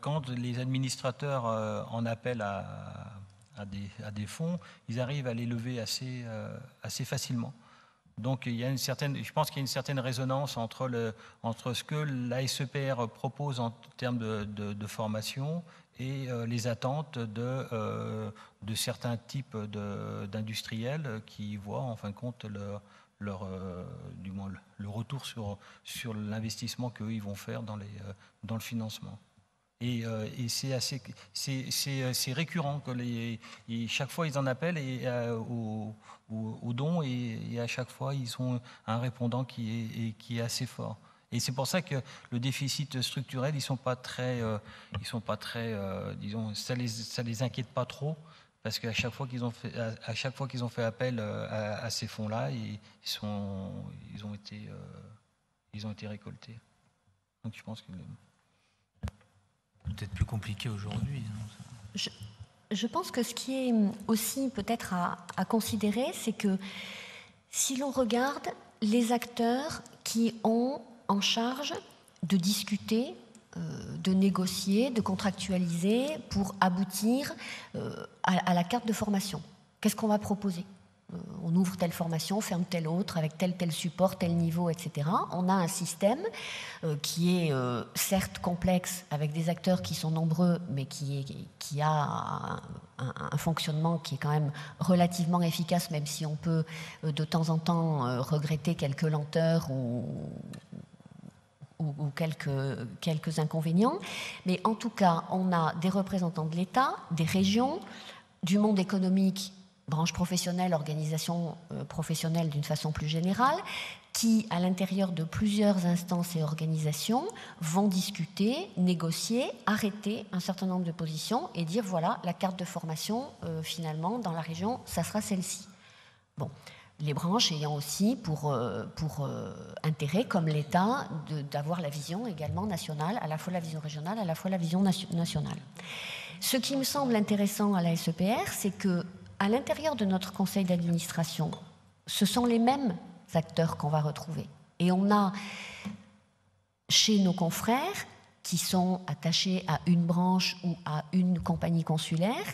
quand les administrateurs en appellent à des fonds, ils arrivent à les lever assez facilement. Donc il y a je pense qu'il y a une certaine résonance entre ce que la SEPR propose en termes de formation et les attentes de certains types d'industriels qui voient en fin de compte le retour sur l'investissement qu'eux ils vont faire dans le financement. Et c'est récurrent que chaque fois ils en appellent aux dons et à chaque fois ils ont un répondant qui est assez fort. Et c'est pour ça que le déficit structurel, disons, ça les inquiète pas trop, parce qu'à chaque fois qu'ils ont fait, appel à ces fonds-là, ils ont été récoltés. Donc je pense que peut-être plus compliqué aujourd'hui. Je pense que ce qui est aussi peut-être à considérer, c'est que si l'on regarde les acteurs qui ont en charge de discuter, de négocier, de contractualiser pour aboutir à la carte de formation. Qu'est-ce qu'on va proposer ? On ouvre telle formation, on ferme telle autre, avec tel support, tel niveau, etc. On a un système qui est certes complexe, avec des acteurs qui sont nombreux, mais qui a un fonctionnement qui est quand même relativement efficace, même si on peut de temps en temps regretter quelques lenteurs ou quelques inconvénients. Mais en tout cas, on a des représentants de l'État, des régions, du monde économique, branche professionnelle, organisation professionnelle d'une façon plus générale, qui, à l'intérieur de plusieurs instances et organisations, vont discuter, négocier, arrêter un certain nombre de positions et dire, voilà, la carte de formation, finalement, dans la région, ça sera celle-ci. Bon. Les branches ayant aussi pour intérêt, comme l'État, d'avoir la vision également nationale, à la fois la vision régionale, à la fois la vision nationale. Ce qui me semble intéressant à la SEPR, c'est que à l'intérieur de notre conseil d'administration, ce sont les mêmes acteurs qu'on va retrouver. Et on a, chez nos confrères, qui sont attachés à une branche ou à une compagnie consulaire,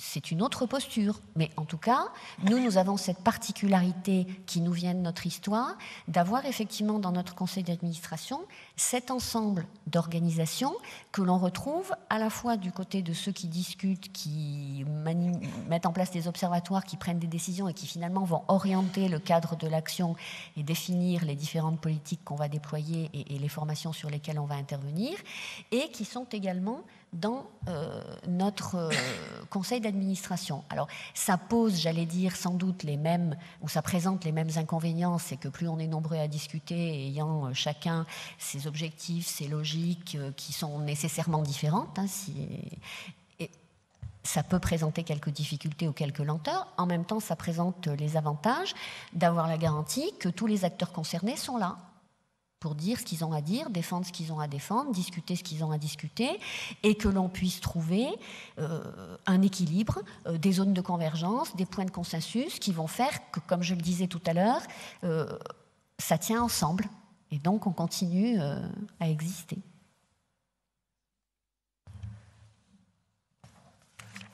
c'est une autre posture. Mais en tout cas, nous avons cette particularité qui nous vient de notre histoire, d'avoir effectivement dans notre conseil d'administration cet ensemble d'organisations que l'on retrouve à la fois du côté de ceux qui discutent, qui mettent en place des observatoires, qui prennent des décisions et qui finalement vont orienter le cadre de l'action et définir les différentes politiques qu'on va déployer et les formations sur lesquelles on va intervenir, et qui sont également dans notre conseil d'administration. Alors, ça pose, j'allais dire, sans doute les mêmes, ou ça présente les mêmes inconvénients, c'est que plus on est nombreux à discuter, ayant chacun ses objectifs, ses logiques, qui sont nécessairement différentes, hein, et ça peut présenter quelques difficultés ou quelques lenteurs. En même temps, ça présente les avantages d'avoir la garantie que tous les acteurs concernés sont là, pour dire ce qu'ils ont à dire, défendre ce qu'ils ont à défendre, discuter ce qu'ils ont à discuter, et que l'on puisse trouver un équilibre, des zones de convergence, des points de consensus qui vont faire que, comme je le disais tout à l'heure, ça tient ensemble. Et donc, on continue à exister.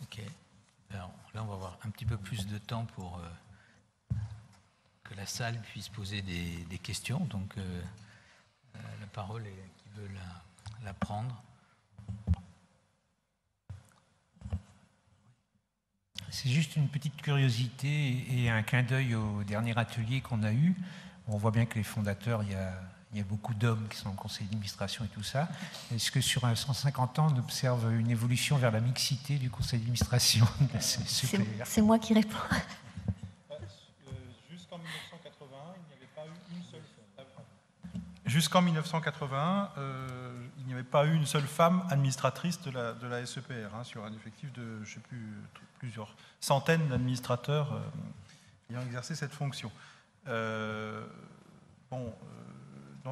OK. Alors, là, on va avoir un petit peu plus de temps pour que la salle puisse poser des questions. Donc, la parole est qui veut la prendre. C'est juste une petite curiosité et un clin d'œil au dernier atelier qu'on a eu. On voit bien que les fondateurs, il y a beaucoup d'hommes qui sont au conseil d'administration et tout ça. Est-ce que sur 150 ans, on observe une évolution vers la mixité du conseil d'administration? C'est moi qui réponds. Jusqu'en 1981, il n'y avait pas eu une seule femme. jusqu'en 1981, il n'y avait pas eu une seule femme administratrice de la SEPR, hein, sur un effectif de, je ne sais plus, plusieurs centaines d'administrateurs ayant exercé cette fonction. Dans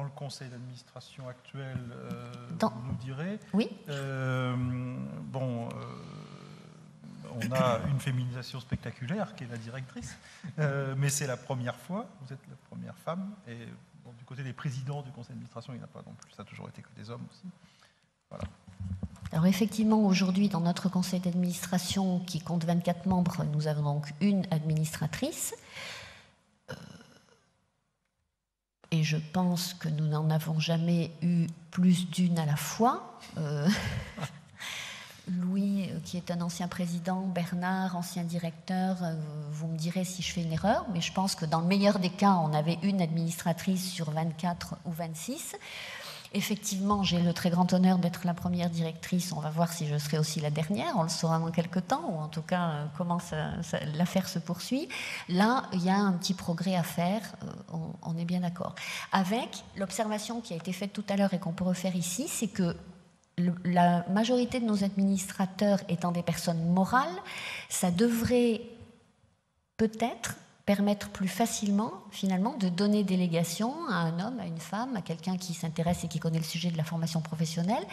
le conseil d'administration actuel, vous nous direz. Oui. On a une féminisation spectaculaire qui est la directrice, mais c'est la première fois, vous êtes la première femme, et bon, du côté des présidents du conseil d'administration, il n'y en a pas non plus, ça a toujours été que des hommes aussi. Voilà. Alors effectivement, aujourd'hui, dans notre conseil d'administration qui compte 24 membres, nous avons donc une administratrice, et je pense que nous n'en avons jamais eu plus d'une à la fois. Louis, qui est un ancien président, Bernard, ancien directeur, vous me direz si je fais une erreur, mais je pense que dans le meilleur des cas, on avait une administratrice sur 24 ou 26. Effectivement, j'ai le très grand honneur d'être la première directrice. On va voir si je serai aussi la dernière, on le saura dans quelques temps, ou en tout cas, comment l'affaire se poursuit. Là, il y a un petit progrès à faire, on est bien d'accord. Avec l'observation qui a été faite tout à l'heure et qu'on peut refaire ici, c'est que la majorité de nos administrateurs étant des personnes morales, ça devrait peut-être permettre plus facilement, finalement, de donner délégation à un homme, à une femme, à quelqu'un qui s'intéresse et qui connaît le sujet de la formation professionnelle,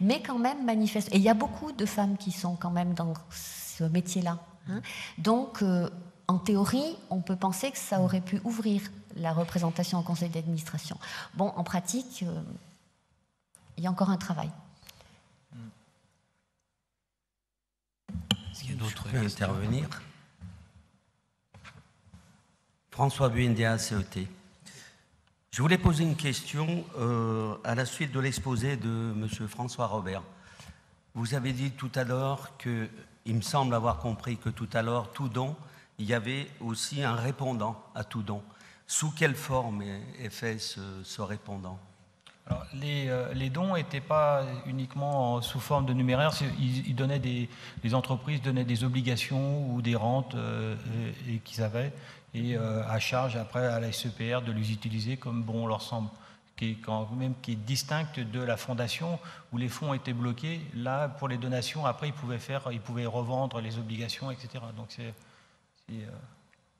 mais quand même manifeste. Et il y a beaucoup de femmes qui sont quand même dans ce métier-là. Hein. Donc, en théorie, on peut penser que ça aurait pu ouvrir la représentation au conseil d'administration. Bon, en pratique, il y a encore un travail. Est-ce qu'il y a d'autres qui intervenir? François Buendea, CET. Je voulais poser une question à la suite de l'exposé de M. François Robert. Vous avez dit tout à l'heure que, il me semble avoir compris que tout à l'heure, tout don, il y avait aussi un répondant à tout don. Sous quelle forme est fait ce répondant? Alors, les dons n'étaient pas uniquement sous forme de numéraire, ils donnaient les entreprises donnaient des obligations ou des rentes qu'ils avaient, et à charge après à la SEPR de les utiliser comme bon leur semble, qui est quand même distincte de la fondation où les fonds étaient bloqués. Là, pour les donations, après ils pouvaient revendre les obligations, etc. Donc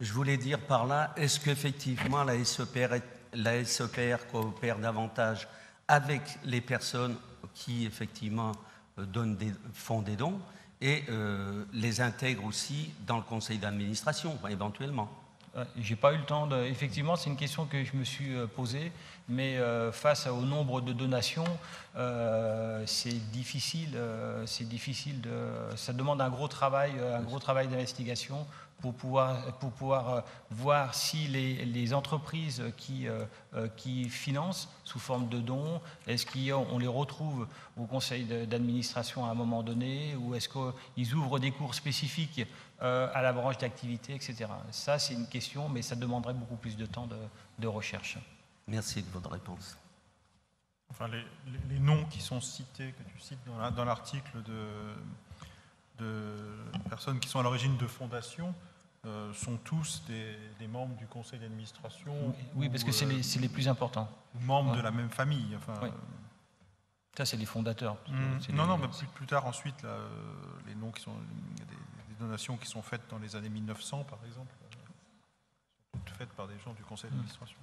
je voulais dire par là, est-ce qu'effectivement la SEPR coopère davantage avec les personnes qui, effectivement, font des dons et les intègre aussi dans le conseil d'administration, éventuellement. J'ai pas eu le temps. Effectivement, c'est une question que je me suis posée, mais face au nombre de donations, c'est difficile. Ça demande un gros travail d'investigation pour pouvoir voir si les entreprises qui financent sous forme de dons, est-ce qu'on les retrouve au conseil d'administration à un moment donné, ou est-ce qu'ils ouvrent des cours spécifiques à la branche d'activité, etc. Ça, c'est une question, mais ça demanderait beaucoup plus de temps de recherche. Merci de votre réponse. Enfin, les noms qui sont cités, que tu cites dans l'article de personnes qui sont à l'origine de fondations, sont tous des membres du conseil d'administration. Oui, parce que c'est les plus importants. Membres de la même famille. Enfin, oui. Ça, c'est les fondateurs. Mais plus tard, ensuite, là, les noms qui sont... des donations qui sont faites dans les années 1900, par exemple, sont toutes faites par des gens du conseil d'administration.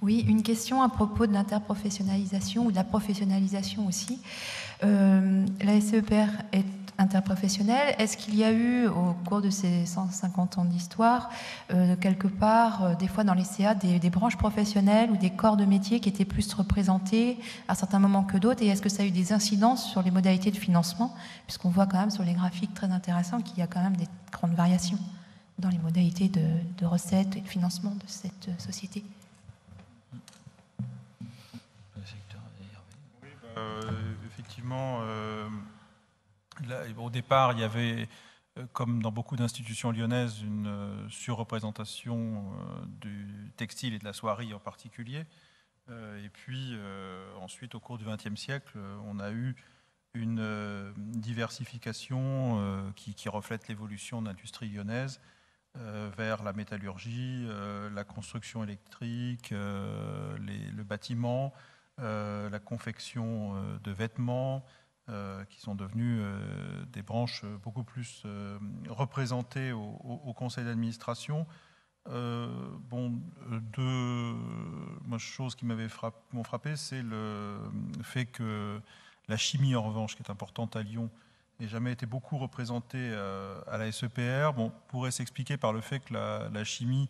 Oui, une question à propos de l'interprofessionnalisation ou de la professionnalisation aussi. La SEPR est interprofessionnelle. Est-ce qu'il y a eu, au cours de ces 150 ans d'histoire, quelque part, des fois dans les CA, des branches professionnelles ou des corps de métier qui étaient plus représentés à certains moments que d'autres? Et est-ce que ça a eu des incidences sur les modalités de financement? Puisqu'on voit quand même sur les graphiques très intéressants qu'il y a quand même des grandes variations dans les modalités de recettes et de financement de cette société. Effectivement, là, au départ, il y avait, comme dans beaucoup d'institutions lyonnaises, une surreprésentation du textile et de la soierie en particulier. Et puis, ensuite, au cours du XXe siècle, on a eu une diversification qui reflète l'évolution de l'industrie lyonnaise vers la métallurgie, la construction électrique, le bâtiment, la confection de vêtements, qui sont devenues des branches beaucoup plus représentées au conseil d'administration. Deux choses qui m'ont frappé, c'est le fait que la chimie, en revanche, qui est importante à Lyon, n'a jamais été beaucoup représentée à la SEPR. Bon, pourrait s'expliquer par le fait que la chimie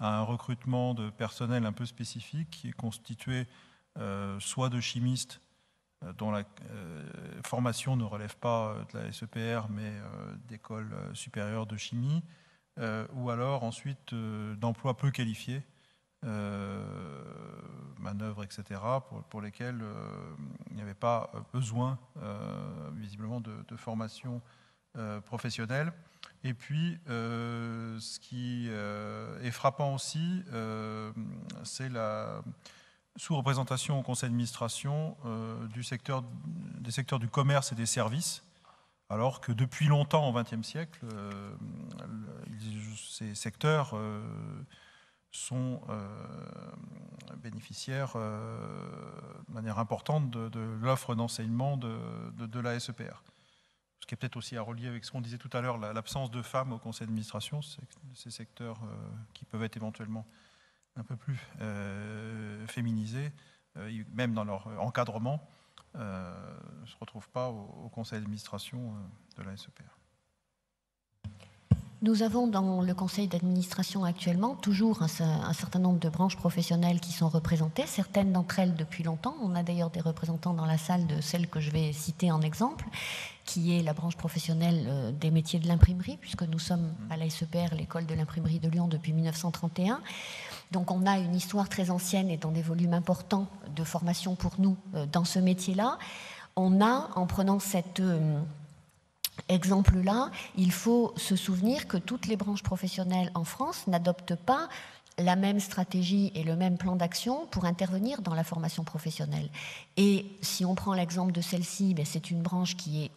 a un recrutement de personnel un peu spécifique qui est constitué soit de chimistes dont la formation ne relève pas de la SEPR mais d'écoles supérieures de chimie, ou alors ensuite d'emplois peu qualifiés, manœuvres, etc., pour lesquels il n'y avait pas besoin visiblement de formation professionnelle. Et puis ce qui est frappant aussi, c'est la sous-représentation au conseil d'administration des secteurs du commerce et des services, alors que depuis longtemps, au XXe siècle, ces secteurs sont bénéficiaires de manière importante de l'offre d'enseignement de la SEPR. Ce qui est peut-être aussi à relier avec ce qu'on disait tout à l'heure, l'absence de femmes au conseil d'administration, ces secteurs qui peuvent être éventuellement un peu plus féminisés, même dans leur encadrement, ne se retrouvent pas au conseil d'administration de la SEPR. Nous avons dans le conseil d'administration actuellement toujours un certain nombre de branches professionnelles qui sont représentées, certaines d'entre elles depuis longtemps. On a d'ailleurs des représentants dans la salle de celle que je vais citer en exemple, qui est la branche professionnelle des métiers de l'imprimerie, puisque nous sommes à la SEPR, l'école de l'imprimerie de Lyon, depuis 1931. Donc on a une histoire très ancienne et dans des volumes importants de formation pour nous dans ce métier-là. On a, en prenant cet exemple-là, il faut se souvenir que toutes les branches professionnelles en France n'adoptent pas la même stratégie et le même plan d'action pour intervenir dans la formation professionnelle. Et si on prend l'exemple de celle-ci, ben c'est une branche qui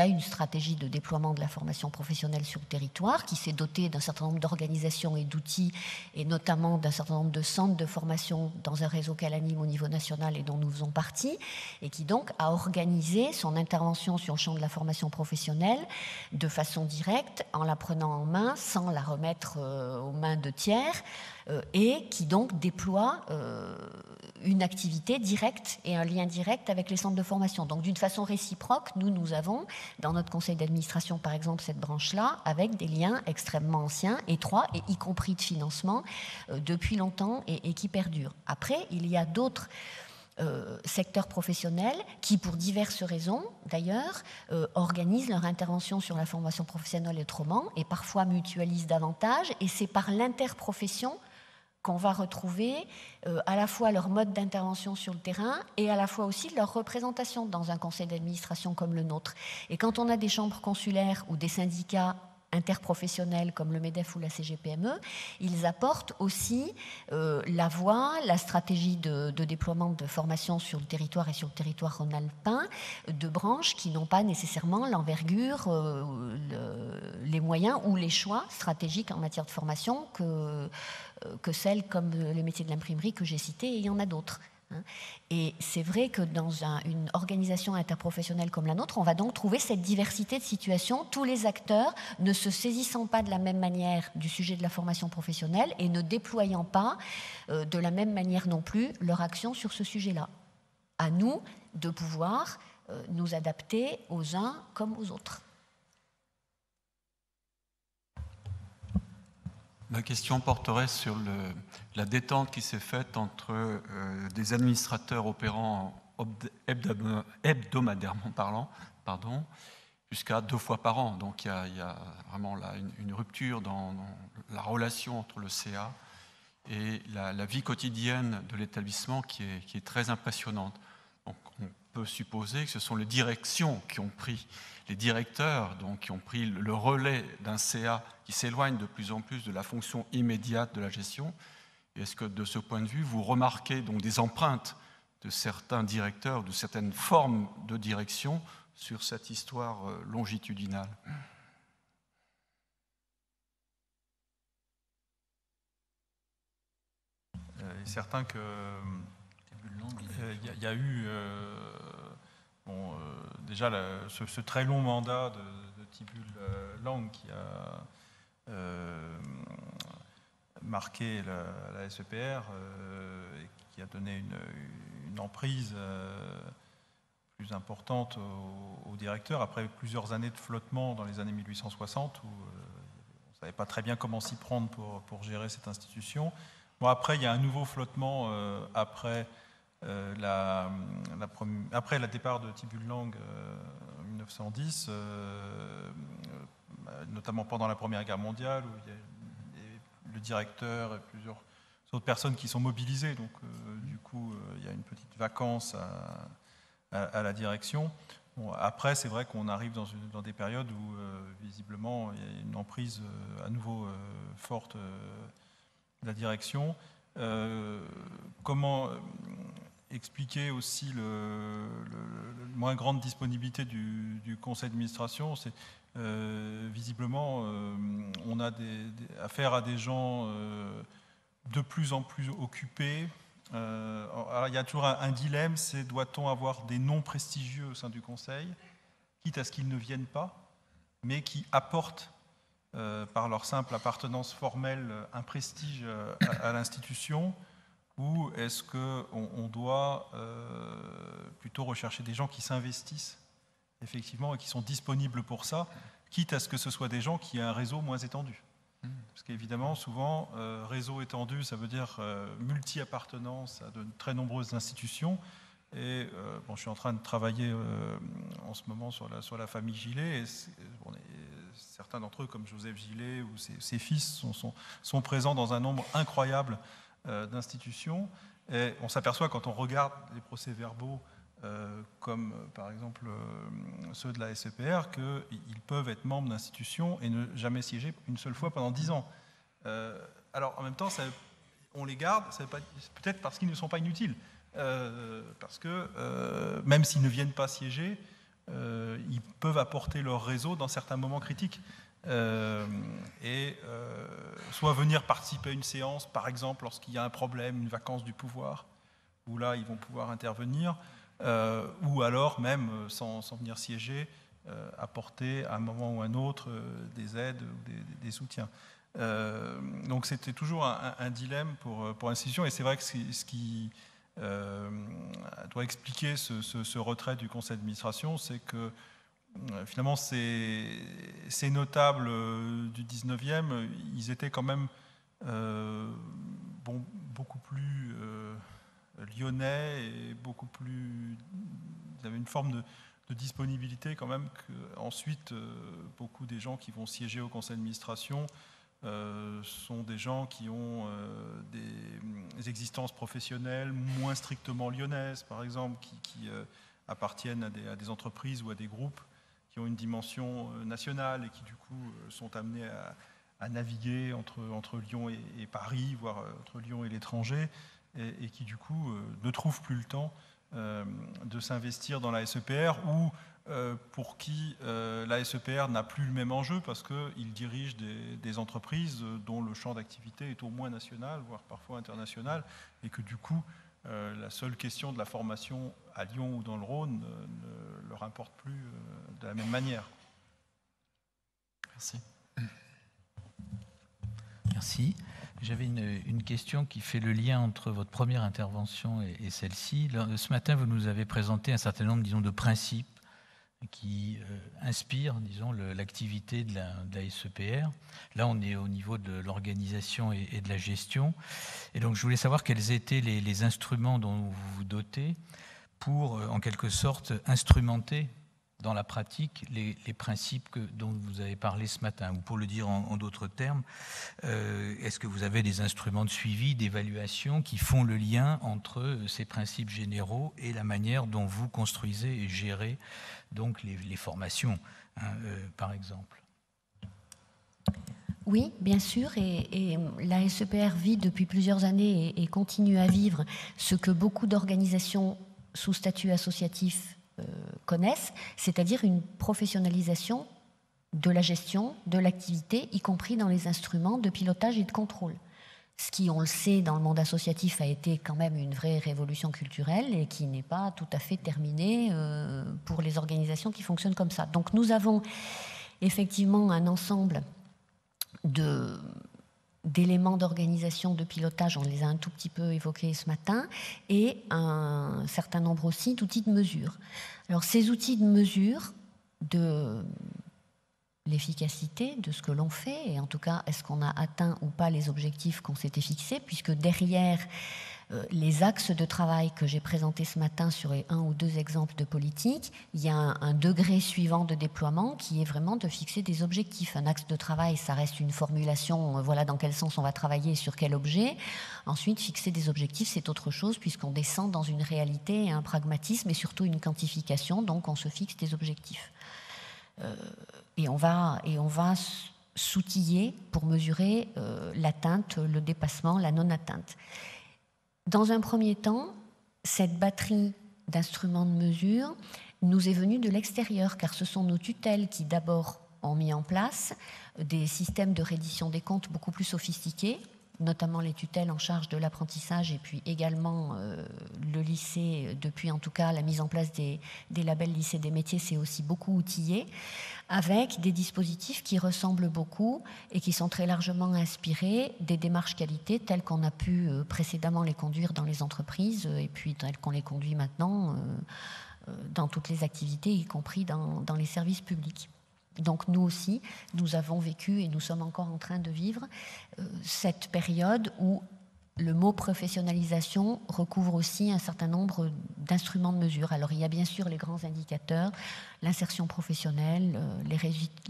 a une stratégie de déploiement de la formation professionnelle sur le territoire, qui s'est dotée d'un certain nombre d'organisations et d'outils, et notamment d'un certain nombre de centres de formation dans un réseau qu'elle anime au niveau national et dont nous faisons partie, et qui donc a organisé son intervention sur le champ de la formation professionnelle de façon directe, en la prenant en main, sans la remettre aux mains de tiers, et qui donc déploie une activité directe et un lien direct avec les centres de formation. Donc d'une façon réciproque, nous avons dans notre conseil d'administration par exemple cette branche-là avec des liens extrêmement anciens, étroits, et y compris de financement depuis longtemps et qui perdurent. Après, il y a d'autres secteurs professionnels qui, pour diverses raisons d'ailleurs, organisent leur intervention sur la formation professionnelle autrement et parfois mutualisent davantage, et c'est par l'interprofession qu'on va retrouver à la fois leur mode d'intervention sur le terrain et à la fois aussi leur représentation dans un conseil d'administration comme le nôtre. Et quand on a des chambres consulaires ou des syndicats interprofessionnels comme le MEDEF ou la CGPME, ils apportent aussi la voix, la stratégie de déploiement de formation sur le territoire et sur le territoire rhône-alpin, de branches qui n'ont pas nécessairement l'envergure, les moyens ou les choix stratégiques en matière de formation que celles comme les métiers de l'imprimerie que j'ai cités, et il y en a d'autres. Et c'est vrai que dans une organisation interprofessionnelle comme la nôtre, on va donc trouver cette diversité de situations, tous les acteurs ne se saisissant pas de la même manière du sujet de la formation professionnelle et ne déployant pas de la même manière non plus leur action sur ce sujet-là. À nous de pouvoir nous adapter aux uns comme aux autres. Ma question porterait sur la détente qui s'est faite entre des administrateurs opérant hebdomadairement parlant, jusqu'à 2 fois par an. Donc il y a vraiment là une rupture dans la relation entre le CA et la vie quotidienne de l'établissement qui est très impressionnante. Donc on peut supposer que ce sont les directions qui ont pris, les directeurs donc, qui ont pris le relais d'un CA qui s'éloigne de plus en plus de la fonction immédiate de la gestion. Est-ce que de ce point de vue, vous remarquez donc des empreintes de certains directeurs, de certaines formes de direction sur cette histoire longitudinale? est certain que il y a eu déjà ce très long mandat de Thibaut Lang qui a marqué la SEPR et qui a donné une emprise plus importante au directeur après plusieurs années de flottement dans les années 1860 où on ne savait pas très bien comment s'y prendre pour gérer cette institution. Bon, après, il y a un nouveau flottement après le départ de Thibaut Lang en 1910, notamment pendant la Première Guerre mondiale, où il y a le directeur et plusieurs autres personnes qui sont mobilisées. Donc, du coup, il y a une petite vacance à la direction. Bon, après, c'est vrai qu'on arrive dans des périodes où, visiblement, il y a une emprise à nouveau forte de la direction. Comment expliquer aussi la moins grande disponibilité du conseil d'administration? Visiblement, on a affaire à des gens de plus en plus occupés. Alors, il y a toujours un dilemme, c'est doit-on avoir des noms prestigieux au sein du conseil, quitte à ce qu'ils ne viennent pas, mais qui apportent par leur simple appartenance formelle, un prestige à l'institution, ou est-ce qu'on doit plutôt rechercher des gens qui s'investissent effectivement et qui sont disponibles pour ça, quitte à ce que ce soit des gens qui aient un réseau moins étendu? Parce qu'évidemment, souvent, réseau étendu, ça veut dire multi-appartenance à de très nombreuses institutions. Et bon, je suis en train de travailler en ce moment sur la famille Gillet, certains d'entre eux, comme Joseph Gillet ou ses fils, sont présents dans un nombre incroyable d'institutions. Et on s'aperçoit, quand on regarde les procès-verbaux, comme par exemple ceux de la SEPR, qu'ils peuvent être membres d'institutions et ne jamais siéger une seule fois pendant 10 ans. Alors, en même temps, on les garde, peut-être parce qu'ils ne sont pas inutiles. Parce que, même s'ils ne viennent pas siéger, ils peuvent apporter leur réseau dans certains moments critiques et soit venir participer à une séance, par exemple lorsqu'il y a un problème, une vacance du pouvoir où là ils vont pouvoir intervenir, ou alors même sans venir siéger, apporter à un moment ou un autre des aides ou des soutiens. Donc c'était toujours un dilemme pour l'institution, et c'est vrai que ce qui doit expliquer ce retrait du conseil d'administration, c'est que finalement ces notables du 19e, ils étaient quand même beaucoup plus lyonnais et beaucoup plus, ils avaient une forme de disponibilité quand même qu'ensuite beaucoup des gens qui vont siéger au conseil d'administration sont des gens qui ont des existences professionnelles moins strictement lyonnaises, par exemple, qui appartiennent à des entreprises ou à des groupes qui ont une dimension nationale et qui, du coup, sont amenés à naviguer entre Lyon et Paris, voire entre Lyon et l'étranger, et qui, du coup, ne trouvent plus le temps de s'investir dans la SEPR, ou pour qui la SEPR n'a plus le même enjeu parce qu'il dirige des entreprises dont le champ d'activité est au moins national, voire parfois international, et que du coup, la seule question de la formation à Lyon ou dans le Rhône ne leur importe plus de la même manière. Merci. Merci. J'avais une question qui fait le lien entre votre première intervention et celle-ci. Ce matin, vous nous avez présenté un certain nombre, disons, de principes qui inspire, disons, l'activité de la SEPR. Là, on est au niveau de l'organisation et de la gestion. Et donc, je voulais savoir quels étaient les instruments dont vous vous dotez pour, en quelque sorte, instrumenter dans la pratique les principes dont vous avez parlé ce matin. Ou pour le dire en d'autres termes, est-ce que vous avez des instruments de suivi, d'évaluation qui font le lien entre ces principes généraux et la manière dont vous construisez et gérez donc les formations, par exemple? Oui, bien sûr, et la SEPR vit depuis plusieurs années et continue à vivre ce que beaucoup d'organisations sous statut associatif connaissent, c'est-à-dire une professionnalisation de la gestion, de l'activité, y compris dans les instruments de pilotage et de contrôle. ce qui, on le sait, dans le monde associatif a été quand même une vraie révolution culturelle et qui n'est pas tout à fait terminée pour les organisations qui fonctionnent comme ça. Donc nous avons effectivement un ensemble d'éléments d'organisation, de pilotage, on les a un tout petit peu évoqués ce matin, et un certain nombre aussi d'outils de mesure. Alors ces outils de mesure de l'efficacité de ce que l'on fait, et en tout cas, est-ce qu'on a atteint ou pas les objectifs qu'on s'était fixés, puisque derrière les axes de travail que j'ai présentés ce matin sur les 1 ou 2 exemples de politique, il y a un degré suivant de déploiement qui est vraiment de fixer des objectifs. Un axe de travail, ça reste une formulation, voilà dans quel sens on va travailler et sur quel objet. Ensuite, fixer des objectifs, c'est autre chose, puisqu'on descend dans une réalité, un pragmatisme et surtout une quantification, donc on se fixe des objectifs. Et on va s'outiller pour mesurer l'atteinte, le dépassement, la non-atteinte. Dans un premier temps, cette batterie d'instruments de mesure nous est venue de l'extérieur, car ce sont nos tutelles qui d'abord ont mis en place des systèmes de reddition des comptes beaucoup plus sophistiqués, notamment les tutelles en charge de l'apprentissage et puis également le lycée, depuis en tout cas la mise en place des labels lycée des métiers, c'est aussi beaucoup outillé, avec des dispositifs qui ressemblent beaucoup et qui sont très largement inspirés des démarches qualité telles qu'on a pu précédemment les conduire dans les entreprises et puis telles qu'on les conduit maintenant dans toutes les activités, y compris dans les services publics. Donc nous aussi, nous avons vécu et nous sommes encore en train de vivre cette période où le mot professionnalisation recouvre aussi un certain nombre d'instruments de mesure. Alors il y a bien sûr les grands indicateurs, l'insertion professionnelle,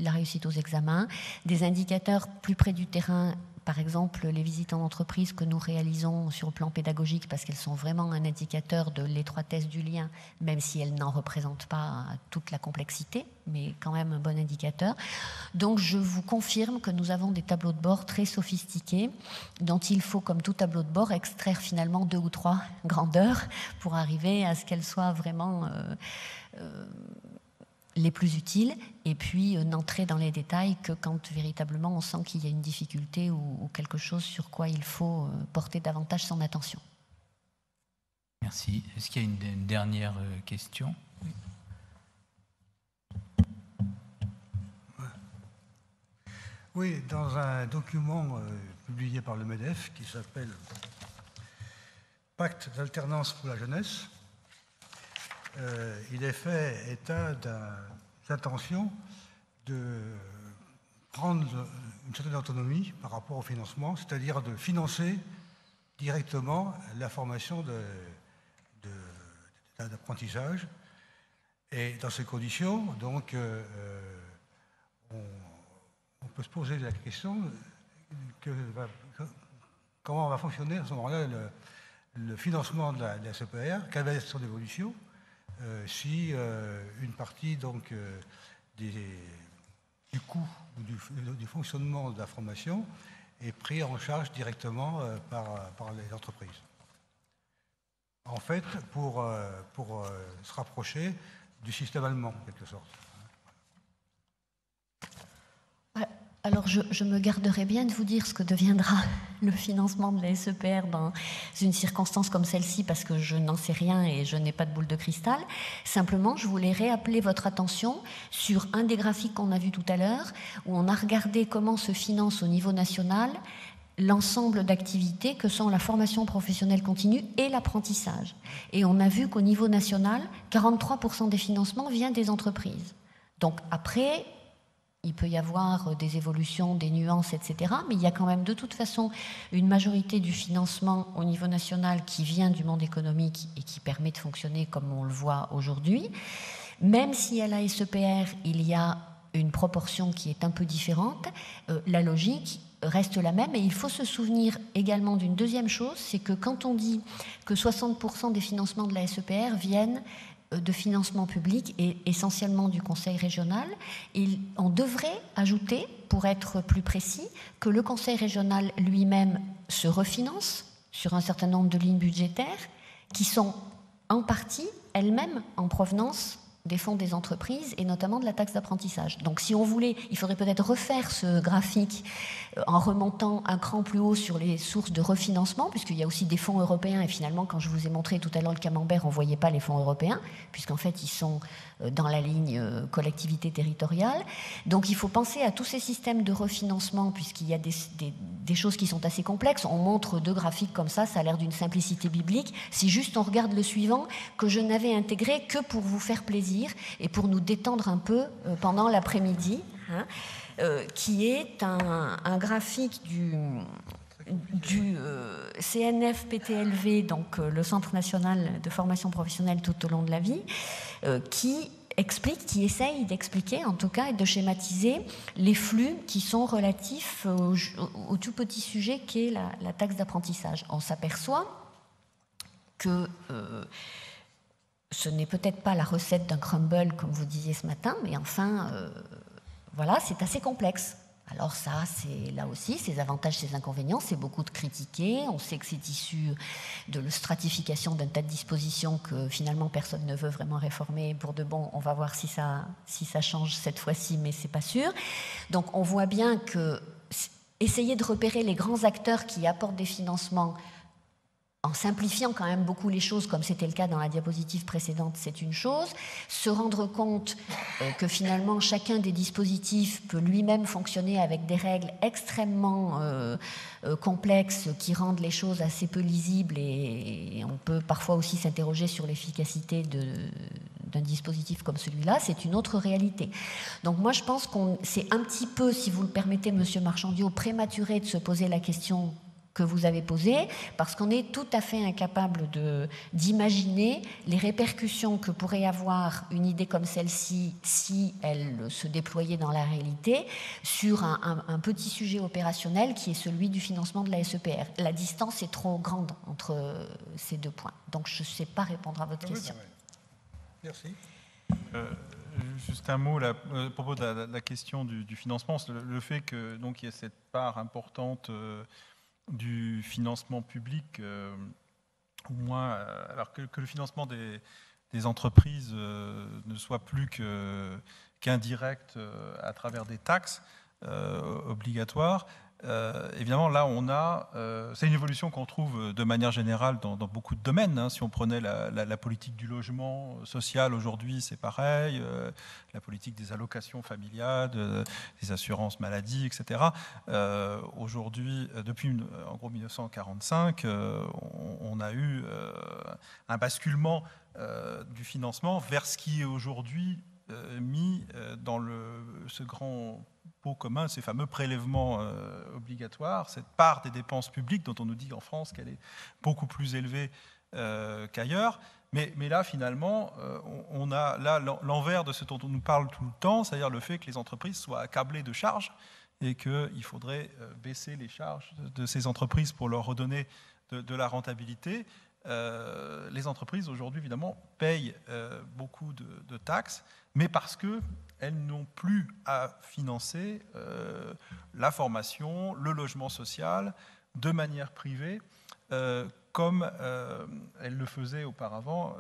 la réussite aux examens, des indicateurs plus près du terrain, par exemple les visites en entreprise que nous réalisons sur le plan pédagogique parce qu'elles sont vraiment un indicateur de l'étroitesse du lien, même si elles n'en représentent pas toute la complexité, mais quand même un bon indicateur. Donc je vous confirme que nous avons des tableaux de bord très sophistiqués dont il faut, comme tout tableau de bord, extraire finalement 2 ou 3 grandeurs pour arriver à ce qu'elles soient vraiment les plus utiles, et puis n'entrer dans les détails que quand véritablement on sent qu'il y a une difficulté ou quelque chose sur quoi il faut porter davantage son attention. Merci. Est-ce qu'il y a une dernière question? Oui. Oui, dans un document publié par le MEDEF qui s'appelle « Pacte d'alternance pour la jeunesse », il est fait état d'intention de prendre une certaine autonomie par rapport au financement, c'est-à-dire de financer directement la formation d'apprentissage. Et dans ces conditions, donc, on peut se poser la question comment va fonctionner à ce moment-là le financement de la CPR, quelle va être son évolution. Si une partie donc, du coût du fonctionnement de la formation est prise en charge directement par les entreprises. En fait, pour se rapprocher du système allemand, en quelque sorte. Alors, je me garderai bien de vous dire ce que deviendra le financement de la SEPR dans une circonstance comme celle-ci, parce que je n'en sais rien et je n'ai pas de boule de cristal. Simplement, je voulais réappeler votre attention sur un des graphiques qu'on a vu tout à l'heure, où on a regardé comment se finance au niveau national l'ensemble d'activités que sont la formation professionnelle continue et l'apprentissage. Et on a vu qu'au niveau national, 43% des financements viennent des entreprises. Donc, après, il peut y avoir des évolutions, des nuances, etc. Mais il y a quand même de toute façon une majorité du financement au niveau national qui vient du monde économique et qui permet de fonctionner comme on le voit aujourd'hui. Même si à la SEPR, il y a une proportion qui est un peu différente, la logique reste la même. Et il faut se souvenir également d'une deuxième chose, c'est que quand on dit que 60% des financements de la SEPR viennent de financement public et essentiellement du Conseil régional, on devrait ajouter, pour être plus précis, que le Conseil régional lui-même se refinance sur un certain nombre de lignes budgétaires qui sont en partie elles-mêmes en provenance des fonds des entreprises et notamment de la taxe d'apprentissage. Donc si on voulait, il faudrait peut-être refaire ce graphique en remontant un cran plus haut sur les sources de refinancement, puisqu'il y a aussi des fonds européens, et finalement quand je vous ai montré tout à l'heure le camembert, on ne voyait pas les fonds européens, puisqu'en fait ils sont dans la ligne collectivité territoriale. Donc il faut penser à tous ces systèmes de refinancement, puisqu'il y a des choses qui sont assez complexes. On montre deux graphiques comme ça, ça a l'air d'une simplicité biblique. Si juste on regarde le suivant, que je n'avais intégré que pour vous faire plaisir, et pour nous détendre un peu pendant l'après-midi, hein, qui est un graphique du CNFPTLV, donc le Centre National de Formation Professionnelle tout au long de la vie, qui essaye d'expliquer en tout cas et de schématiser les flux qui sont relatifs au tout petit sujet qu'est la taxe d'apprentissage. On s'aperçoit que... ce n'est peut-être pas la recette d'un crumble, comme vous disiez ce matin, mais enfin, voilà, c'est assez complexe. Alors ça, c'est là aussi, ses avantages, ses inconvénients, c'est beaucoup de critiquer. On sait que c'est issu de la stratification d'un tas de dispositions que finalement personne ne veut vraiment réformer. Pour de bon, on va voir si ça change cette fois-ci, mais c'est pas sûr. Donc on voit bien que essayer de repérer les grands acteurs qui apportent des financements, en simplifiant quand même beaucoup les choses, comme c'était le cas dans la diapositive précédente, c'est une chose. Se rendre compte que finalement chacun des dispositifs peut lui-même fonctionner avec des règles extrêmement complexes qui rendent les choses assez peu lisibles, et on peut parfois aussi s'interroger sur l'efficacité d'un dispositif comme celui-là, c'est une autre réalité. Donc moi je pense qu'on c'est un petit peu, si vous le permettez Monsieur Marchandiau, prématuré de se poser la question que vous avez posé, parce qu'on est tout à fait incapable d'imaginer les répercussions que pourrait avoir une idée comme celle-ci si elle se déployait dans la réalité sur un petit sujet opérationnel qui est celui du financement de la SEPR. La distance est trop grande entre ces deux points. Donc je ne sais pas répondre à votre question. Merci. Juste un mot là, à propos de la question du financement, le fait que donc il y a cette part importante du financement public, au moins, alors que le financement des entreprises ne soit plus qu'indirect à travers des taxes obligatoires. Évidemment, là, on a... c'est une évolution qu'on trouve de manière générale dans beaucoup de domaines. Hein. Si on prenait la politique du logement social, aujourd'hui, c'est pareil. La politique des allocations familiales, des assurances maladie, etc. Aujourd'hui, depuis en gros 1945, on a eu un basculement du financement vers ce qui est aujourd'hui mis dans ce grand... commun, ces fameux prélèvements obligatoires, cette part des dépenses publiques dont on nous dit en France qu'elle est beaucoup plus élevée qu'ailleurs. Mais là, finalement, on a là l'envers de ce dont on nous parle tout le temps, c'est-à-dire le fait que les entreprises soient accablées de charges et qu'il faudrait baisser les charges de ces entreprises pour leur redonner de la rentabilité. Les entreprises, aujourd'hui, évidemment, payent beaucoup de taxes, mais parce que elles n'ont plus à financer la formation, le logement social de manière privée, comme elles le faisaient auparavant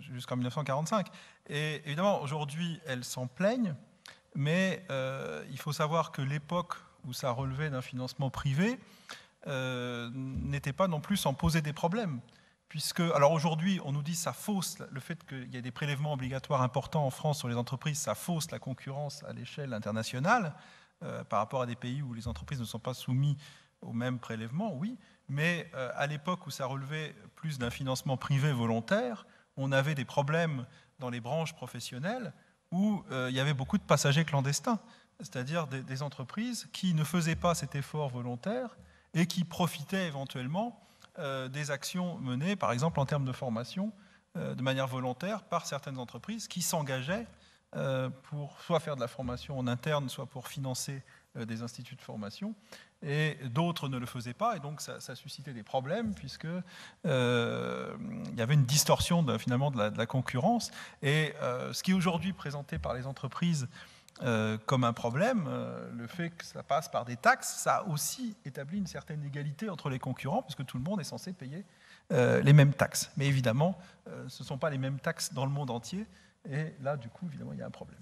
jusqu'en 1945. Et évidemment, aujourd'hui, elles s'en plaignent, mais il faut savoir que l'époque où ça relevait d'un financement privé n'était pas non plus sans poser des problèmes. Puisque, alors aujourd'hui, on nous dit que ça fausse, le fait qu'il y ait des prélèvements obligatoires importants en France sur les entreprises, ça fausse la concurrence à l'échelle internationale par rapport à des pays où les entreprises ne sont pas soumises aux mêmes prélèvements, oui. Mais à l'époque où ça relevait plus d'un financement privé volontaire, on avait des problèmes dans les branches professionnelles où il y avait beaucoup de passagers clandestins, c'est-à-dire des entreprises qui ne faisaient pas cet effort volontaire et qui profitaient éventuellement des actions menées, par exemple en termes de formation, de manière volontaire par certaines entreprises qui s'engageaient pour soit faire de la formation en interne, soit pour financer des instituts de formation, et d'autres ne le faisaient pas, et donc ça suscitait des problèmes puisque il y avait une distorsion finalement de la concurrence, et ce qui est aujourd'hui présenté par les entreprises comme un problème, le fait que ça passe par des taxes, ça a aussi établi une certaine égalité entre les concurrents, puisque tout le monde est censé payer les mêmes taxes. Mais évidemment, ce ne sont pas les mêmes taxes dans le monde entier, Et là, du coup, évidemment, il y a un problème.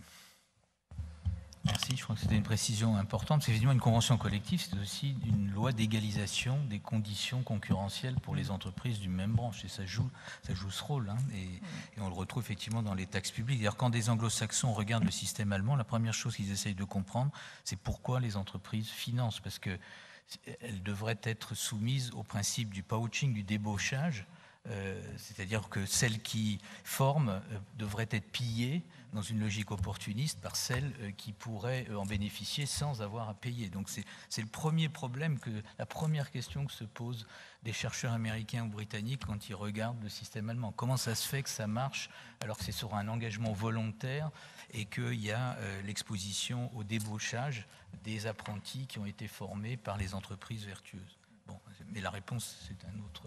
Merci, je crois que c'était une précision importante, parce qu'évidemment, une convention collective, c'est aussi une loi d'égalisation des conditions concurrentielles pour les entreprises d'une même branche, et ça joue ce rôle, hein. Et on le retrouve effectivement dans les taxes publiques. D'ailleurs, quand des anglo-saxons regardent le système allemand, la première chose qu'ils essayent de comprendre, c'est pourquoi les entreprises financent, parce qu'elles devraient être soumises au principe du poaching, du débauchage, c'est-à-dire que celles qui forment devraient être pillées dans une logique opportuniste par celles qui pourraient en bénéficier sans avoir à payer. Donc c'est le premier problème, la première question que se posent des chercheurs américains ou britanniques quand ils regardent le système allemand. Comment ça se fait que ça marche alors que c'est sur un engagement volontaire et qu'il y a l'exposition au débauchage des apprentis qui ont été formés par les entreprises vertueuses? Bon, mais la réponse, c'est un autre...